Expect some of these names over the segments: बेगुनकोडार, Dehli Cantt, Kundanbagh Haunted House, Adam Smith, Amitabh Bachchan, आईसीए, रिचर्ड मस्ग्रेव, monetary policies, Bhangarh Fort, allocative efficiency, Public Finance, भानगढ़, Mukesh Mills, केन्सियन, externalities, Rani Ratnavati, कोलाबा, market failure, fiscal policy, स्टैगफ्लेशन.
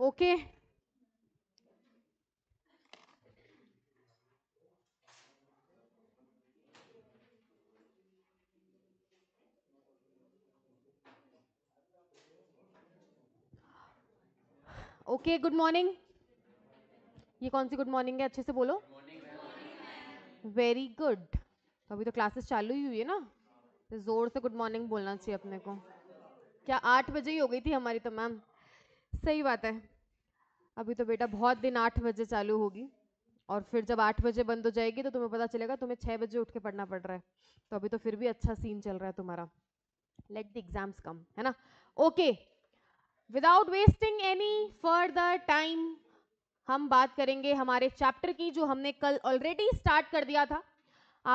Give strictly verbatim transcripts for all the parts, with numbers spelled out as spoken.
Okay okay. Okay good morning, ये कौन सी good morning है? अच्छे से बोलो। वेरी गुड, अभी तो क्लासेस चालू ही हुई है ना, तो जोर से गुड मॉर्निंग बोलना चाहिए अपने को। क्या आठ बजे ही हो गई थी हमारी तो मैम? सही बात है, अभी तो बेटा बहुत दिन आठ बजे चालू होगी और फिर जब आठ बजे बंद हो जाएगी तो तुम्हें पता चलेगा तुम्हें छः बजे उठ के पढ़ना पड़ रहा है। तो अभी तो फिर भी अच्छा सीन चल रहा है तुम्हारा। लेट द एग्जाम्स कम, है ना? Okay, without wasting any further time हम बात करेंगे हमारे चैप्टर की जो हमने कल ऑलरेडी स्टार्ट कर दिया था,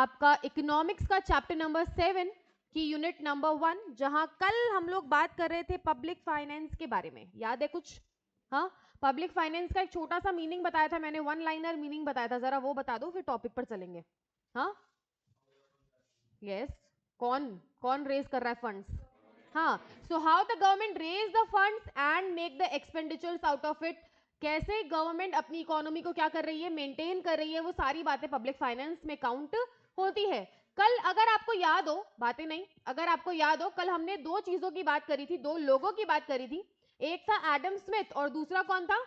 आपका इकोनॉमिक्स का चैप्टर नंबर सेवन की यूनिट नंबर वन, जहां कल हम लोग बात कर रहे थे पब्लिक फाइनेंस के बारे में। याद है कुछ? हाँ, पब्लिक फाइनेंस का एक छोटा सा मीनिंग बताया था मैंने, वन लाइनर मीनिंग बताया था, जरा वो बता दो फिर टॉपिक पर चलेंगे। हाँ यस yes. कौन कौन रेज कर रहा है फंड्स? हाँ, so how the government raise the funds and make the expenditures out of it. कैसे गवर्नमेंट अपनी इकोनॉमी को क्या कर रही है, मेंटेन कर रही है, वो सारी बातें पब्लिक फाइनेंस में काउंट होती है। कल अगर आपको याद हो, बातें नहीं, अगर आपको याद हो, कल हमने दो चीजों की बात करी थी, दो लोगों की बात करी थी। एक था एडम स्मिथ और दूसरा कौन था?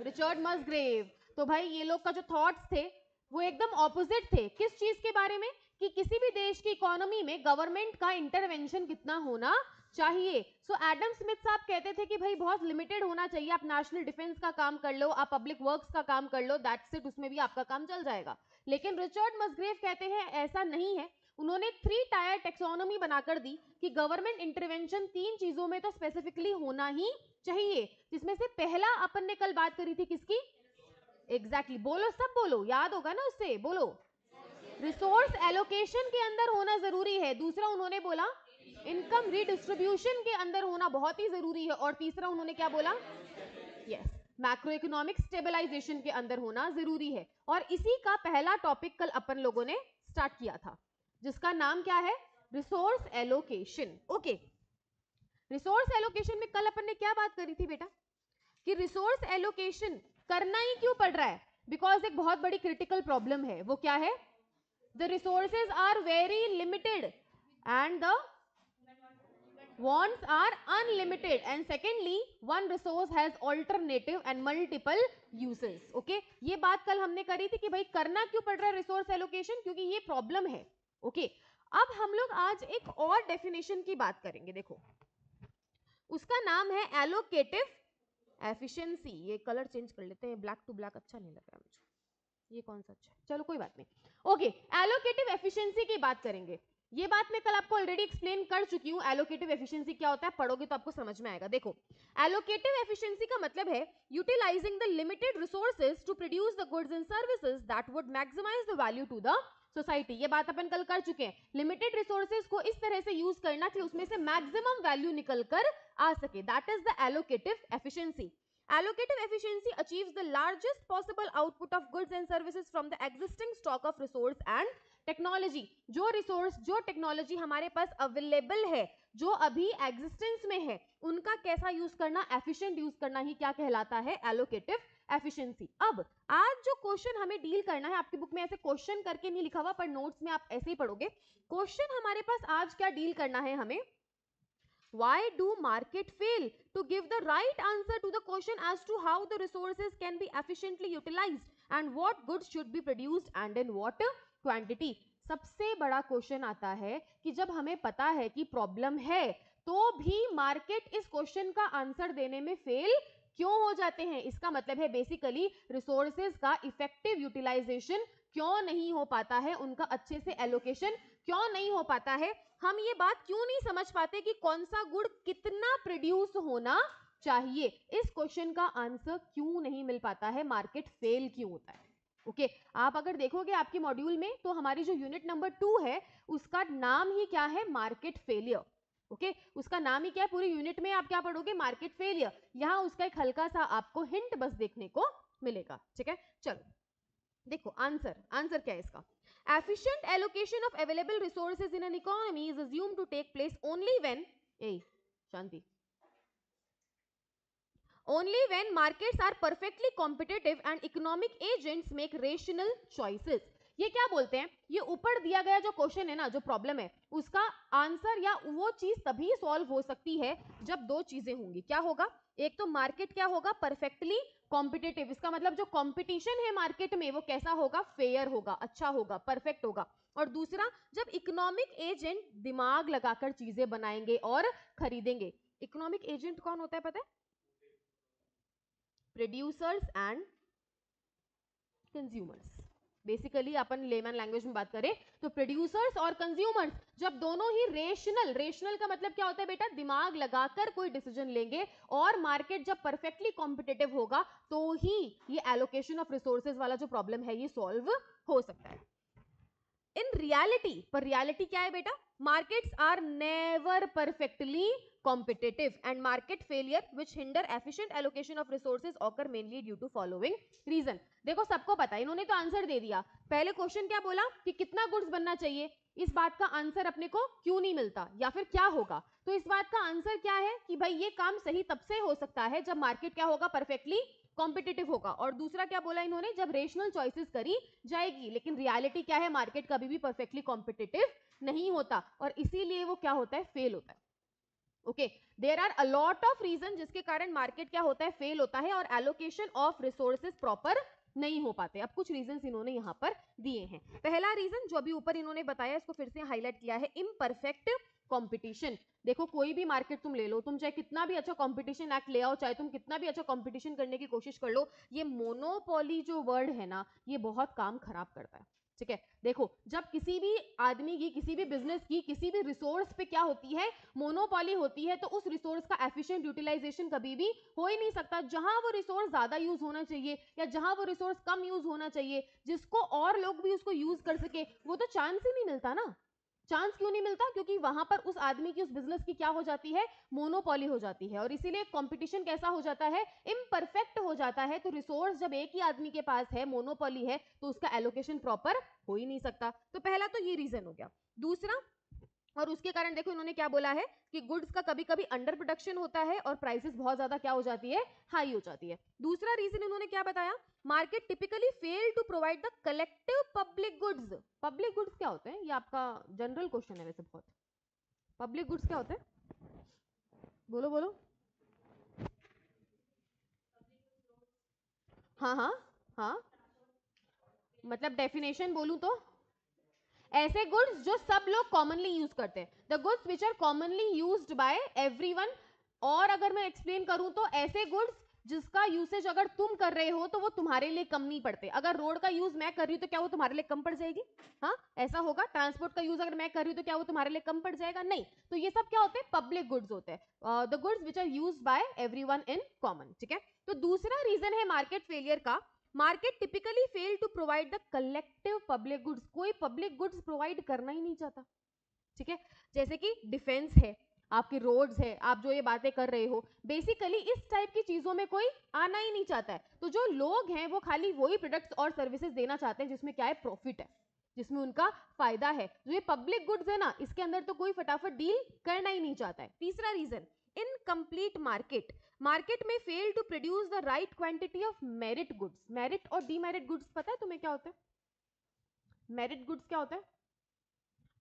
रिचर्ड मस्ग्रेव। तो भाई ये लोग का जो थॉट्स थे वो एकदम ऑपोजिट थे। किस चीज के बारे में? कि किसी भी देश की इकोनॉमी में गवर्नमेंट का इंटरवेंशन कितना होना चाहिए। सो एडम स्मिथ साहब कहते थे कि भाई बहुत लिमिटेड होना चाहिए, आप नेशनल डिफेंस का काम कर लो, आप पब्लिक वर्क्स का काम कर लो, दैट्स इट, उसमें भी आपका काम चल जाएगा। लेकिन रिचर्ड मस्ग्रेव कहते हैं ऐसा नहीं है। उन्होंने थ्री टायर टेक्सोनॉमी बनाकर दी कि गवर्नमेंट इंटरवेंशन तीन चीजों में तो स्पेसिफिकली होना ही चाहिए, जिसमें से पहला अपन ने कल बात करी थी किसकी? Exactly exactly. बोलो सब, बोलो, याद होगा ना उससे, बोलो। रिसोर्स एलोकेशन के अंदर होना जरूरी है। दूसरा उन्होंने बोला इनकम रिडिस्ट्रीब्यूशन के अंदर होना बहुत ही जरूरी है। और तीसरा उन्होंने क्या बोला? यस, मैक्रो इकोनॉमिक स्टेबलाइजेशन के अंदर होना जरूरी है। और इसी का पहला टॉपिक कल अपन लोगों ने स्टार्ट किया था, जिसका नाम क्या है? Resource allocation. Okay, resource allocation में कल अपन ने क्या बात करी थी बेटा? कि रिसोर्स एलोकेशन करना ही क्यों पड़ रहा है? बिकॉज एक बहुत बड़ी क्रिटिकल प्रॉब्लम है। वो क्या है? The resources are very limited and the wants are unlimited and secondly one resource has alternative and multiple uses. okay, ये बात कल हमने करी थी कि भाई करना क्यों पड़ रहा है resource allocation, क्योंकि ये problem है। okay, अब हम लोग आज एक और definition की बात करेंगे। देखो उसका नाम है allocative efficiency। ये color change कर लेते हैं, black to black अच्छा नहीं लग रहा मुझे, ये कौन सा अच्छा? चलो कोई बात नहीं। okay, allocative efficiency की बात करेंगे। ये बात मैं कल आपको ऑलरेडी एक्सप्लेन कर चुकी हूँ एलोकेटिव एफिशिएंसी क्या होता है, पढ़ोगे तो आपको समझ में आएगा। देखो एलोकेटिव एफिशिएंसी का मतलब है utilising the limited resources to produce the goods and services that would maximise the value to the society. ये बात अपन कल कर चुके हैं। लिमिटेड रिसोर्सेज को इस तरह से यूज करना कि उसमें से मैक्सिमम वैल्यू निकल कर आ सके, that is the allocative efficiency. Allocative efficiency achieves the largest possible output of goods and services from the existing stock of resource and technology. जो resource, जो technology हमारे पास available है, जो अभी existence में है, उनका कैसा use करना, efficient use करना ही क्या कहलाता है? Allocative efficiency. अब आज जो क्वेश्चन हमें डील करना है, आपकी बुक में ऐसे क्वेश्चन करके नहीं लिखा हुआ, पर नोट्स में आप ऐसे ही पढ़ोगे। क्वेश्चन हमारे पास आज क्या डील करना है हमें? Why do market fail to give the right answer to the question as to how the resources can be efficiently utilized and what goods should be produced and in what quantity? सबसे बड़ा question आता है कि जब हमें पता है कि प्रॉब्लम है तो भी मार्केट इस क्वेश्चन का आंसर देने में फेल क्यों हो जाते हैं? इसका मतलब है बेसिकली रिसोर्सेज का इफेक्टिव यूटिलाइजेशन क्यों नहीं हो पाता है, उनका अच्छे से एलोकेशन क्यों नहीं हो पाता है। हम ये बात क्यों नहीं समझ पाते कि कौन सा गुड कितना प्रोड्यूस होना चाहिए, इस क्वेश्चन का आंसर क्यों नहीं मिल पाता है, मार्केट फेल क्यों होता है। ओके, आप अगर देखोगे आपके मॉड्यूल में तो हमारी जो यूनिट नंबर टू है उसका नाम ही क्या है? Market failure. ओके okay, उसका नाम ही क्या है? पूरी यूनिट में आप क्या पढ़ोगे? Market failure. यहाँ उसका एक हल्का सा आपको हिंट बस देखने को मिलेगा, ठीक है? चलो देखो आंसर, आंसर क्या है इसका? Efficient allocation of available resources in an economy is assumed to take place only when, a शांति, Only when markets are perfectly competitive and economic agents make rational choices. ये क्या बोलते हैं, ये ऊपर दिया गया जो क्वेश्चन है ना, जो प्रॉब्लम है, उसका आंसर या वो चीज तभी सॉल्व हो सकती है जब दो चीजें होंगी. क्या होगा, एक तो मार्केट क्या होगा, परफेक्टली कॉम्पिटिटिव. इसका मतलब जो कॉम्पिटिशन है मार्केट में वो कैसा होगा, फेयर होगा, अच्छा होगा, परफेक्ट होगा. और दूसरा, जब इकोनॉमिक एजेंट दिमाग लगाकर चीजें बनाएंगे और खरीदेंगे. इकोनॉमिक एजेंट कौन होता है पता है, प्रोड्यूसर्स एंड कंज्यूमर्स. बेसिकली अपन लेमन लैंग्वेज में बात करें तो प्रोड्यूसर्स और कंज्यूमर्स जब दोनों ही रेशनल, रेशनल का मतलब क्या होता है बेटा, दिमाग लगाकर कोई डिसीजन लेंगे, और मार्केट जब परफेक्टली कॉम्पिटिटिव होगा तो ही ये एलोकेशन ऑफ रिसोर्सेज वाला जो प्रॉब्लम है ये सॉल्व हो सकता है. इन रियलिटी, पर रियलिटी क्या है बेटा, markets are never perfectly competitive and market failure which hinder efficient allocation of resources occur mainly due to following reason. देखो सबको पता है, इन्होंने तो आंसर दे दिया. पहले क्वेश्चन क्या बोला कि कितना गुड्स बनना चाहिए, इस बात का आंसर अपने को क्यों नहीं मिलता या फिर क्या होगा. तो इस बात का आंसर क्या है कि भाई ये काम सही तब से हो सकता है जब मार्केट क्या होगा, परफेक्टली कॉम्पिटिटिव होगा. और दूसरा क्या बोला इन्होंने, जब रेशनल चॉइसेस करी जाएगी. लेकिन रियलिटी क्या है, मार्केट कभी भी परफेक्टली कॉम्पिटिटिव नहीं होता और इसीलिए वो क्या होता है, फेल होता है. Okay, there are a lot of reason जिसके कारण मार्केट क्या होता है, फेल होता है और एलोकेशन ऑफ रिसोर्सेज प्रॉपर नहीं हो पाते. अब कुछ रीजंस इन्होंने यहाँ पर दिए हैं. पहला रीजन जो अभी ऊपर इन्होंने बताया, इसको फिर से हाईलाइट किया है, इम्परफेक्ट कंपटीशन. देखो कोई भी मार्केट तुम ले लो, तुम चाहे कितना भी अच्छा कंपटीशन एक्ट ले आओ, चाहे तुम कितना भी अच्छा कंपटीशन करने की कोशिश कर लो, ये मोनोपोली जो वर्ड है ना, ये बहुत काम खराब करता है. ठीक है, देखो जब किसी भी आदमी की, किसी भी बिजनेस की, किसी भी रिसोर्स पे क्या होती है, मोनोपोली होती है, तो उस रिसोर्स का एफिशिएंट यूटिलाइजेशन कभी भी हो ही नहीं सकता. जहां वो रिसोर्स ज्यादा यूज होना चाहिए या जहां वो रिसोर्स कम यूज होना चाहिए, जिसको और लोग भी उसको यूज कर सके, वो तो चांस ही नहीं मिलता ना. चांस क्यों नहीं मिलता, क्योंकि वहां पर उस आदमी की, उस बिजनेस की क्या हो जाती है, मोनोपोली हो जाती है. और इसीलिए कंपटीशन कैसा हो जाता है, इम्परफेक्ट हो जाता है. तो रिसोर्स जब एक ही आदमी के पास है, मोनोपोली है, तो उसका एलोकेशन प्रॉपर हो ही नहीं सकता. तो पहला तो ये रीजन हो गया. दूसरा, और उसके कारण देखो इन्होंने क्या बोला है कि गुड्स का कभी कभी अंडर प्रोडक्शन होता है और प्राइसेस बहुत ज्यादा क्या हो जाती है, हाई हो जाती है. दूसरा रीजन इन्होंने क्या बताया, market typically fail to provide the collective public goods. Public goods क्या होते हैं, ये आपका जनरल क्वेश्चन है वैसे बहुत. पब्लिक गुड्स क्या होते हैं, बोलो बोलो. हाँ हाँ हाँ, मतलब डेफिनेशन बोलूं तो, ऐसे गुड्स जो सब लोग कॉमनली यूज करते हैं. The goods which are commonly used by everyone. और अगर मैं एक्सप्लेन करूं तो, ऐसे गुड्स जिसका यूसेज अगर तुम कर रहे हो तो वो तुम्हारे लिए कम नहीं पड़ते. अगर रोड का यूज मैं कर रही हूँ तो क्या वो तुम्हारे लिए कम पड़ जाएगी? हाँ, ऐसा होगा. ट्रांसपोर्ट का यूज अगर मैं कर रही हूँ तो क्या वो तुम्हारे लिए कम पड़ जाएगा? नहीं. तो ये सब क्या होते हैं, पब्लिक गुड्स होते हैं, the goods which are use by everyone in common. ठीक है, तो दूसरा रीजन है मार्केट फेलियर का, market typically fail to provide the collective public goods. कोई पब्लिक गुड्स प्रोवाइड करना ही नहीं चाहता. ठीक है, जैसे कि डिफेंस है, आपकी रोड्स है, आप जो ये बातें कर रहे हो, बेसिकली इस टाइप की चीजों में कोई आना ही नहीं चाहता है. तो जो लोग हैं वो खाली वही प्रोडक्ट्स और सर्विसेज देना चाहते हैं जिसमें क्या है, प्रॉफिट है, जिसमें उनका फायदा है. जो ये पब्लिक गुड्स है ना, इसके अंदर तो कोई फटाफट डील करना ही नहीं चाहता है. तीसरा रीजन, इनकम्प्लीट मार्केट. मार्केट में fail to produce the right quantity of merit goods. Merit और डीमेरिट गुड्स पता है तुम्हें क्या होता है? मेरिट गुड्स क्या होता है,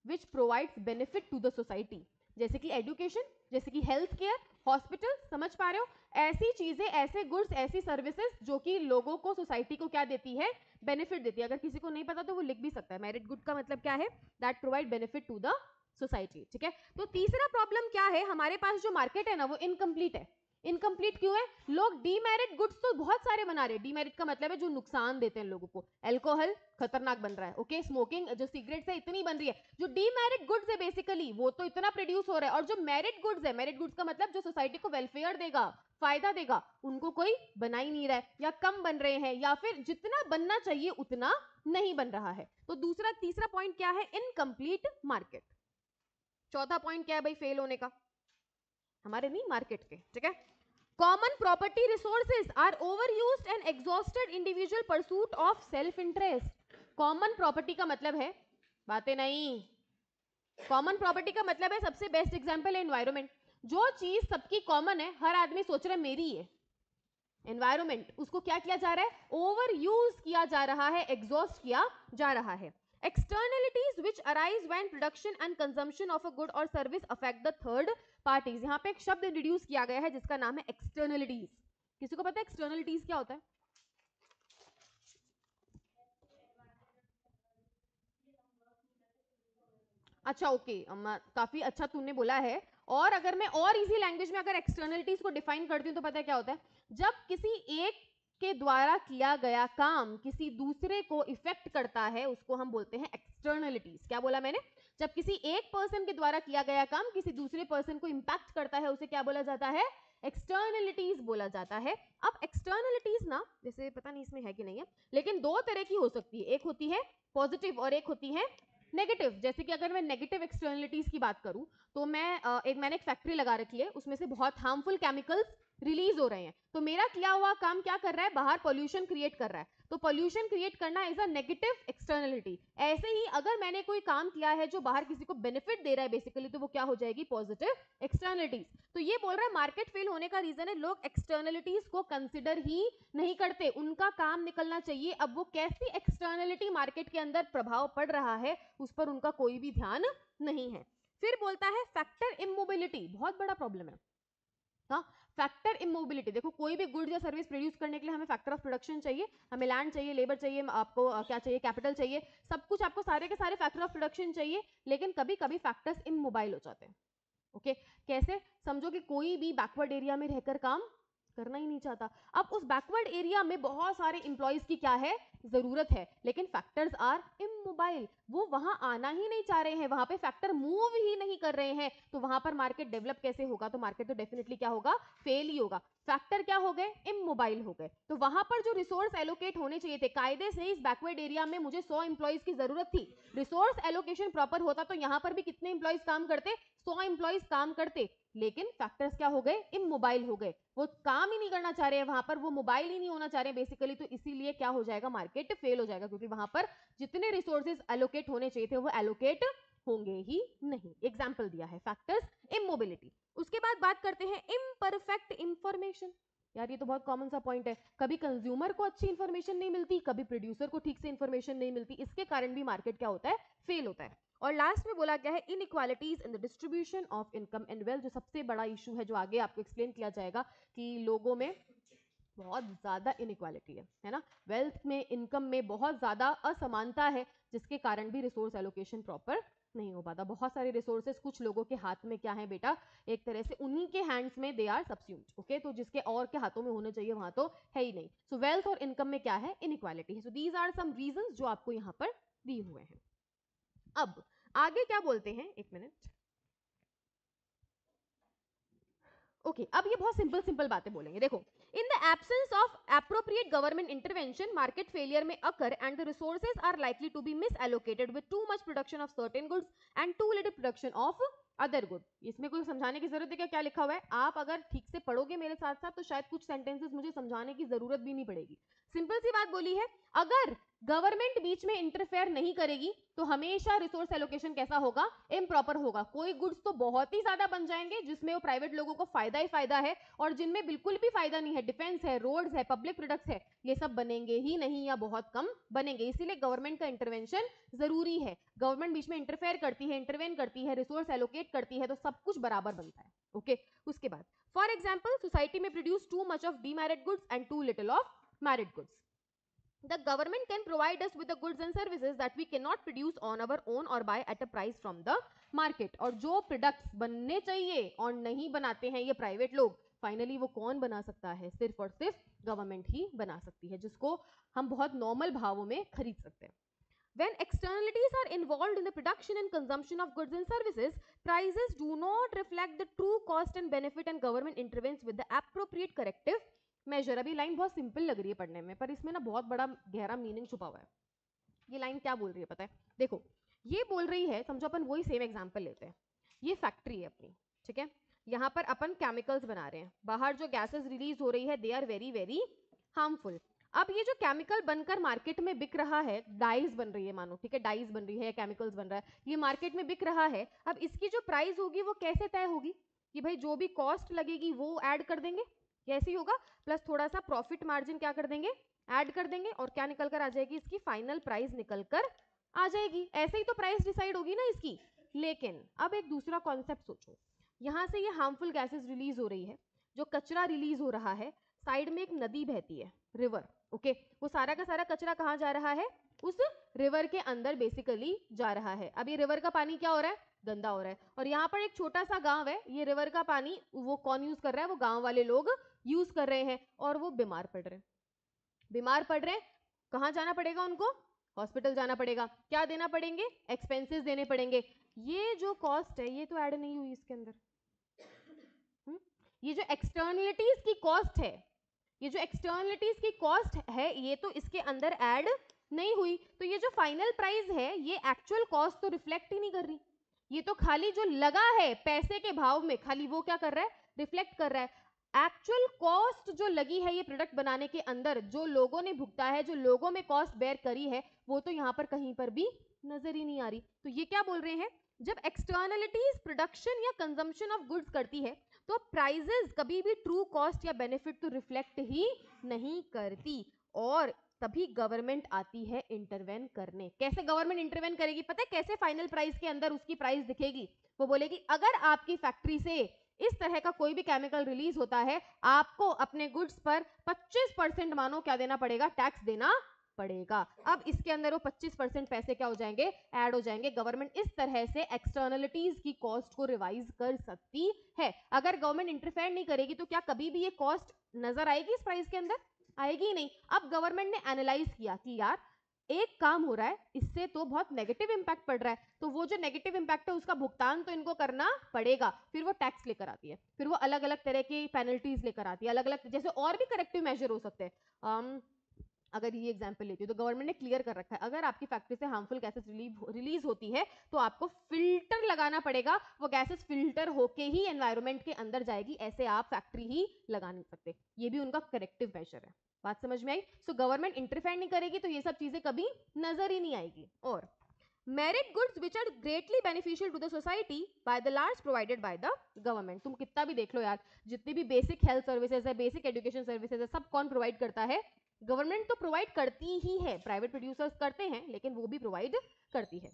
which provides benefit to the society, जैसे कि एजुकेशन, जैसे कि हेल्थ केयर, हॉस्पिटल. समझ पा रहे हो? ऐसी चीजें, ऐसे गुड्स, ऐसी सर्विसेज जो कि लोगों को, सोसाइटी को क्या देती है, बेनिफिट देती है. अगर किसी को नहीं पता तो वो लिख भी सकता है. मेरिट गुड का मतलब क्या है, that provide benefit to the society. ठीक है, तो तीसरा प्रॉब्लम क्या है, हमारे पास जो मार्केट है ना वो इनकम्प्लीट है. इनकम्प्लीट क्यों है? लोग डीमेरिट गुड्स तो बहुत सारे बना रहे हैं. डीमेरिट का मतलब है जो नुकसान देते हैं लोगों को. अल्कोहल खतरनाक बन रहा है, ओके, स्मोकिंग, जो सिगरेट है इतनी बन रही है. जो डीमेरिट गुड्स है बेसिकली वो तो इतना प्रोड्यूस हो रहा है, और जो मेरिट गुड्स है, मेरिट गुड्स का मतलब जो सोसाइटी को वेलफेयर देगा, फायदा देगा, उनको कोई बना ही नहीं रहा है, या कम बन रहे हैं, या फिर जितना बनना चाहिए उतना नहीं बन रहा है. तो दूसरा, तीसरा पॉइंट क्या है, इनकम्प्लीट मार्केट. चौथा पॉइंट क्या है भाई, फेल होने का, हमारे नहीं मार्केट के. ठीक है, common property resources are overused and exhausted individual pursuit of self interest. Common property का मतलब है बातें नहीं. कॉमन प्रॉपर्टी का मतलब है, सबसे बेस्ट एग्जांपल है एनवायरनमेंट. जो चीज सबकी कॉमन है, हर आदमी सोच रहा है मेरी है, एनवायरमेंट, उसको क्या किया जा रहा है, ओवर यूज किया जा रहा है, एग्जॉस्ट किया जा रहा है. Externalities which arise when production and consumption of a good or service affect the third parties. यहाँ पे एक शब्द introduce किया गया है जिसका नाम है externalities. किसी को पता है externalities क्या होता है? अच्छा ओके okay, काफी अच्छा तूने बोला है. और अगर मैं और इजी लैंग्वेज में अगर externalities को define करती हूँ तो पता है क्या होता है, जब किसी एक के द्वारा किया गया काम किसी दूसरे को इफेक्ट करता है उसको हम बोलते हैं एक्सटर्नलिटीज. क्या बोला मैंने, जब किसी एक पर्सन के द्वारा किया गया काम किसी दूसरे पर्सन को इंपैक्ट करता है उसे क्या बोला जाता है, एक्सटर्नलिटीज बोला जाता है. अब एक्सटर्नलिटीज ना, जैसे पता नहीं इसमें है कि नहीं है, लेकिन दो तरह की हो सकती है, एक होती है पॉजिटिव और एक होती है नेगेटिव. जैसे कि अगर मैं नेगेटिव एक्सटर्नलिटीज की बात करूं तो मैं एक मैंने एक फैक्ट्री लगा रखी है, उसमें से बहुत हार्मफुल केमिकल्स रिलीज हो रहे हैं, तो मेरा किया हुआ काम क्या कर रहा है, बाहर पोल्यूशन क्रिएट कर रहा है, तो पोल्यूशन क्रिएट करना इज अ नेगेटिव एक्सटर्नलिटी. ऐसे ही अगर मैंने कोई काम किया है जो बाहर किसी को बेनिफिट दे रहा है बेसिकली, तो वो क्या हो जाएगी, पॉजिटिव एक्सटर्नलिटीज. तो ये बोल रहा है मार्केट फेल होने का रीजन है लोग एक्सटर्नलिटीज को कंसिडर ही नहीं करते, उनका काम निकलना चाहिए, अब वो कैसी एक्सटर्नलिटी मार्केट के अंदर प्रभाव पड़ रहा है उस पर उनका कोई भी ध्यान नहीं है. फिर बोलता है फैक्टर इमोबिलिटी, बहुत बड़ा प्रॉब्लम है. फैक्टर इमोबिलिटी, देखो कोई भी गुड्स या सर्विस प्रोड्यूस करने के लिए हमें फैक्टर ऑफ प्रोडक्शन चाहिए, हमें लैंड चाहिए, लेबर चाहिए, आपको क्या चाहिए, कैपिटल चाहिए, सब कुछ आपको सारे के सारे फैक्टर ऑफ प्रोडक्शन चाहिए, लेकिन कभी कभी फैक्टर्स इमोबाइल हो जाते हैं. Okay okay? कैसे, समझो कि कोई भी बैकवर्ड एरिया में रहकर काम करना ही नहीं चाहता, अब उस बैकवर्ड एरिया में बहुत सारे इंप्लॉइज की क्या है, जरूरत है, लेकिन फैक्टर्स आर इमोबाइल, वो वहां आना ही नहीं चाह रहे हैं, वहां पे फैक्टर मूव ही नहीं कर रहे हैं, तो वहां पर मार्केट डेवलप कैसे होगा, तो मार्केट तो डेफिनेटली क्या होगा, फेल ही होगा. फैक्टर क्या हो गए, इमोबाइल हो गए, तो वहां पर जो रिसोर्स एलोकेट होने चाहिए थे, कायदे से इस बैकवर्ड एरिया में मुझे सौ इंप्लॉइज की जरूरत थी, रिसोर्स एलोकेशन प्रॉपर होता तो यहाँ पर भी कितने इंप्लॉइज काम करते, सौ इंप्लॉइज काम करते, लेकिन फैक्टर्स क्या हो गए, इमोबाइल हो गए, वो काम ही नहीं करना चाह रहे हैं वहां पर, वो मोबाइल ही नहीं होना चाह रहे हैं बेसिकली, तो इसीलिए क्या हो जाएगा, मार्केट फेल हो जाएगा, क्योंकि वहां पर जितने रिसोर्सेज एलोकेट होने चाहिए थे वो एलोकेट होंगे ही नहीं. एग्जाम्पल दिया है फैक्टर्स इमोबिलिटी. उसके बाद बात करते हैं इम्परफेक्ट इंफॉर्मेशन. यार ये तो बहुत कॉमन सा पॉइंट है, कभी कंज्यूमर को अच्छी इन्फॉर्मेशन नहीं मिलती, कभी प्रोड्यूसर को ठीक से इन्फॉर्मेशन नहीं मिलती, इसके कारण भी मार्केट क्या होता है, फेल होता है. और लास्ट में बोला गया है inequalities in the distribution of income and wealth, जो सबसे बड़ा इशू है, जो आगे आपको एक्सप्लेन किया जाएगा कि लोगों में बहुत ज़्यादा इनइक्वालिटी है, है ना, वेल्थ में, इनकम में बहुत ज़्यादा असमानता है, जिसके कारण भी रिसोर्स एलोकेशन प्रॉपर नहीं हो पाता. बहुत सारे रिसोर्सेज कुछ लोगों के हाथ में क्या है बेटा, एक तरह से उन्हीं के हैंड्स में दे आर सब्स्यूम्ड. ओके, तो जिसके और के हाथों में होने चाहिए वहां तो है ही नहीं. सो वेल्थ और इनकम में क्या है, इनइक्वालिटी है. So these are some reasons जो आपको यहाँ पर दिए हुए हैं. अब आगे क्या बोलते हैं, एक मिनट. ओके okay, अब ये बहुत सिंपल सिंपल बातें बोलेंगे. देखो, in the absence of appropriate government intervention market failure में occur and the resources are likely to be misallocated with too much production of certain goods and too little production of other good. इसमें कोई समझाने की जरूरत है क्या, क्या लिखा हुआ है? आप अगर ठीक से पढ़ोगे मेरे साथ साथ तो शायद कुछ सेंटेंसेस मुझे समझाने की जरूरत भी नहीं पड़ेगी. सिंपल सी बात बोली है, अगर गवर्नमेंट बीच में इंटरफेयर नहीं करेगी तो हमेशा रिसोर्स एलोकेशन कैसा होगा, इम्प्रॉपर होगा. कोई गुड्स तो बहुत ही ज्यादा बन जाएंगे जिसमें वो प्राइवेट लोगों को फायदा ही फायदा है, और जिनमें बिल्कुल भी फायदा नहीं है, डिफेंस है, रोड्स है, पब्लिक प्रोडक्ट्स है, ये सब बनेंगे ही नहीं या बहुत कम बनेंगे. इसीलिए गवर्नमेंट का इंटरवेंशन जरूरी है. गवर्नमेंट बीच में इंटरफेयर करती है, इंटरवेन करती है, रिसोर्स एलोकेट करती है, तो सब कुछ बराबर बनता है. Okay okay? उसके बाद फॉर एग्जाम्पल सोसाइटी में produce too much of demerit goods and too little of merit goods. The government can provide us with the goods and services that we cannot produce on our own or buy at a price from the market. और जो products बनने चाहिए और नहीं बनाते हैं ये private लोग, फाइनली वो कौन बना सकता है, सिर्फ और सिर्फ गवर्नमेंट ही बना सकती है, जिसको हम बहुत नॉर्मल भावों में खरीद सकते हैं. When externalities are involved in the production and consumption of goods and services, prices do not reflect the true cost and benefit, and government intervenes with the appropriate corrective measure. अभी line बहुत simple लग रही है पढ़ने में, पर इसमें ना बहुत बड़ा गहरा मीनिंग छुपा हुआ है. ये लाइन क्या बोल रही है पता है? देखो, ये बोल रही है, समझो अपन वही सेम एग्जांपल लेते हैं. ये फैक्ट्री है अपनी, ठीक है, यहाँ पर अपन केमिकल्स बना रहे हैं, बाहर जो गैसेस रिलीज हो रही है they are very very harmful. अब ये जो केमिकल बनकर मार्केट में बिक रहा है, डाइज बन रही है मानो, ठीक है, डाइज बन रही है, केमिकल्स बन रहा है, ये मार्केट में बिक रहा है. अब इसकी जो प्राइस होगी वो कैसे तय होगी? कि भाई जो भी कॉस्ट लगेगी वो ऐड कर देंगे, ये ऐसे ही होगा, प्लस थोड़ा सा प्रॉफिट मार्जिन क्या कर देंगे, ऐड कर देंगे, और क्या निकल कर आ जाएगी इसकी फाइनल प्राइस निकल कर आ जाएगी। ऐसे ही तो प्राइस डिसाइड होगी ना इसकी। लेकिन अब एक दूसरा कॉन्सेप्ट सोचो, यहाँ से ये हार्मफुल गैसेस रिलीज हो रही है, जो कचरा रिलीज हो रहा है, साइड में एक नदी बहती है, रिवर, ओके, वो सारा का सारा कचरा कहाँ जा रहा है, उस रिवर के अंदर बेसिकली जा रहा है। अब ये रिवर का पानी क्या हो रहा है, गंदा हो रहा है, और यहाँ पर एक छोटा सा गांव है, ये रिवर का पानी वो कौन यूज कर रहा है, वो गांव वाले लोग यूज कर रहे हैं, और वो बीमार पड़ रहे हैं। बीमार पड़ रहे हैं, कहाँ जाना पड़ेगा उनको, हॉस्पिटल जाना पड़ेगा, क्या देना पड़ेंगे, एक्सपेंसेस देने पड़ेंगे। ये जो कॉस्ट है ये तो ऐड नहीं हुई इसके अंदर, हुँ? ये जो एक्सटर्नलिटीज की कॉस्ट है, ये जो एक्सटर्नलिटीज की कॉस्ट है ये तो इसके अंदर ऐड नहीं हुई। तो ये जो फाइनल प्राइस है ये एक्चुअल कॉस्ट तो रिफ्लेक्ट ही नहीं कर रही, ये तो खाली जो लगा है पैसे के भाव में, खाली वो क्या कर रहा है, रिफ्लेक्ट कर रहा है। एक्चुअल कॉस्ट जो लगी है ये प्रोडक्ट बनाने के अंदर, जो लोगों ने भुगता है, जो लोगों में कॉस्ट बेयर करी है, वो तो यहाँ पर कहीं पर भी नजर ही नहीं आ रही। तो ये क्या बोल रहे हैं, जब एक्सटर्नलिटीज प्रोडक्शन या कंजम्पशन ऑफ गुड्स करती है तो प्राइजेस कभी भी ट्रू कॉस्ट या बेनिफिट तो रिफ्लेक्ट ही नहीं करती, और तभी गवर्नमेंट आती है इंटरवेन करने। कैसे गवर्नमेंट इंटरवेन करेगी पता है, कैसे फाइनल प्राइस के अंदर उसकी प्राइस दिखेगी, वो बोलेगी अगर आपकी फैक्ट्री से इस तरह का कोई भी केमिकल रिलीज होता है, आपको अपने गुड्स पर पच्चीस परसेंट मानो क्या देना पड़ेगा, टैक्स देना पड़ेगा। अब इसके अंदर वो पच्चीस परसेंट पैसे क्या हो जाएंगे, ऐड हो जाएंगे। गवर्नमेंट इस तरह से एक्सटर्नलिटीज की कॉस्ट को रिवाइज कर सकती है। अगर गवर्नमेंट इंटरफेयर नहीं करेगी तो क्या कभी भी ये कॉस्ट नजर आएगी इस प्राइस के अंदर, आएगी नहीं। अब गवर्नमेंट ने एनालाइज किया कि यार एक काम हो रहा है, इससे तो बहुत नेगेटिव इम्पैक्ट पड़ रहा है, तो वो जो नेगेटिव इम्पैक्ट है उसका भुगतान तो इनको करना पड़ेगा। फिर वो टैक्स लेकर आती है, फिर वो अलग अलग तरह की पेनल्टीज लेकर आती है, अलग अलग जैसे और भी करेक्टिव मेजर हो सकते हैं। अगर ये एग्जाम्पल लेती हूँ तो गवर्नमेंट ने क्लियर कर रखा है, अगर आपकी फैक्ट्री से हार्मफुल गैसेस रिलीज होती है तो आपको फिल्टर लगाना पड़ेगा, वो गैसेस फिल्टर होके ही एनवायरनमेंट के अंदर जाएगी, ऐसे आप फैक्ट्री ही लगा नहीं सकते। ये भी उनका करेक्टिव मेजर है। बात समझ में आई। सो गवर्नमेंट इंटरफेयर नहीं करेगी तो ये सब चीजें कभी नजर ही नहीं आएगी। और merit goods which are greatly beneficial to the society by the large provided by the government. तुम कितना भी देख लो यार, जितनी भी बेसिक हेल्थ सर्विसेज है, बेसिक एजुकेशन सर्विसेज है, सब कौन प्रोवाइड करता है, गवर्नमेंट तो प्रोवाइड करती ही है। प्राइवेट प्रोड्यूसर्स करते हैं लेकिन वो भी प्रोवाइड करती है।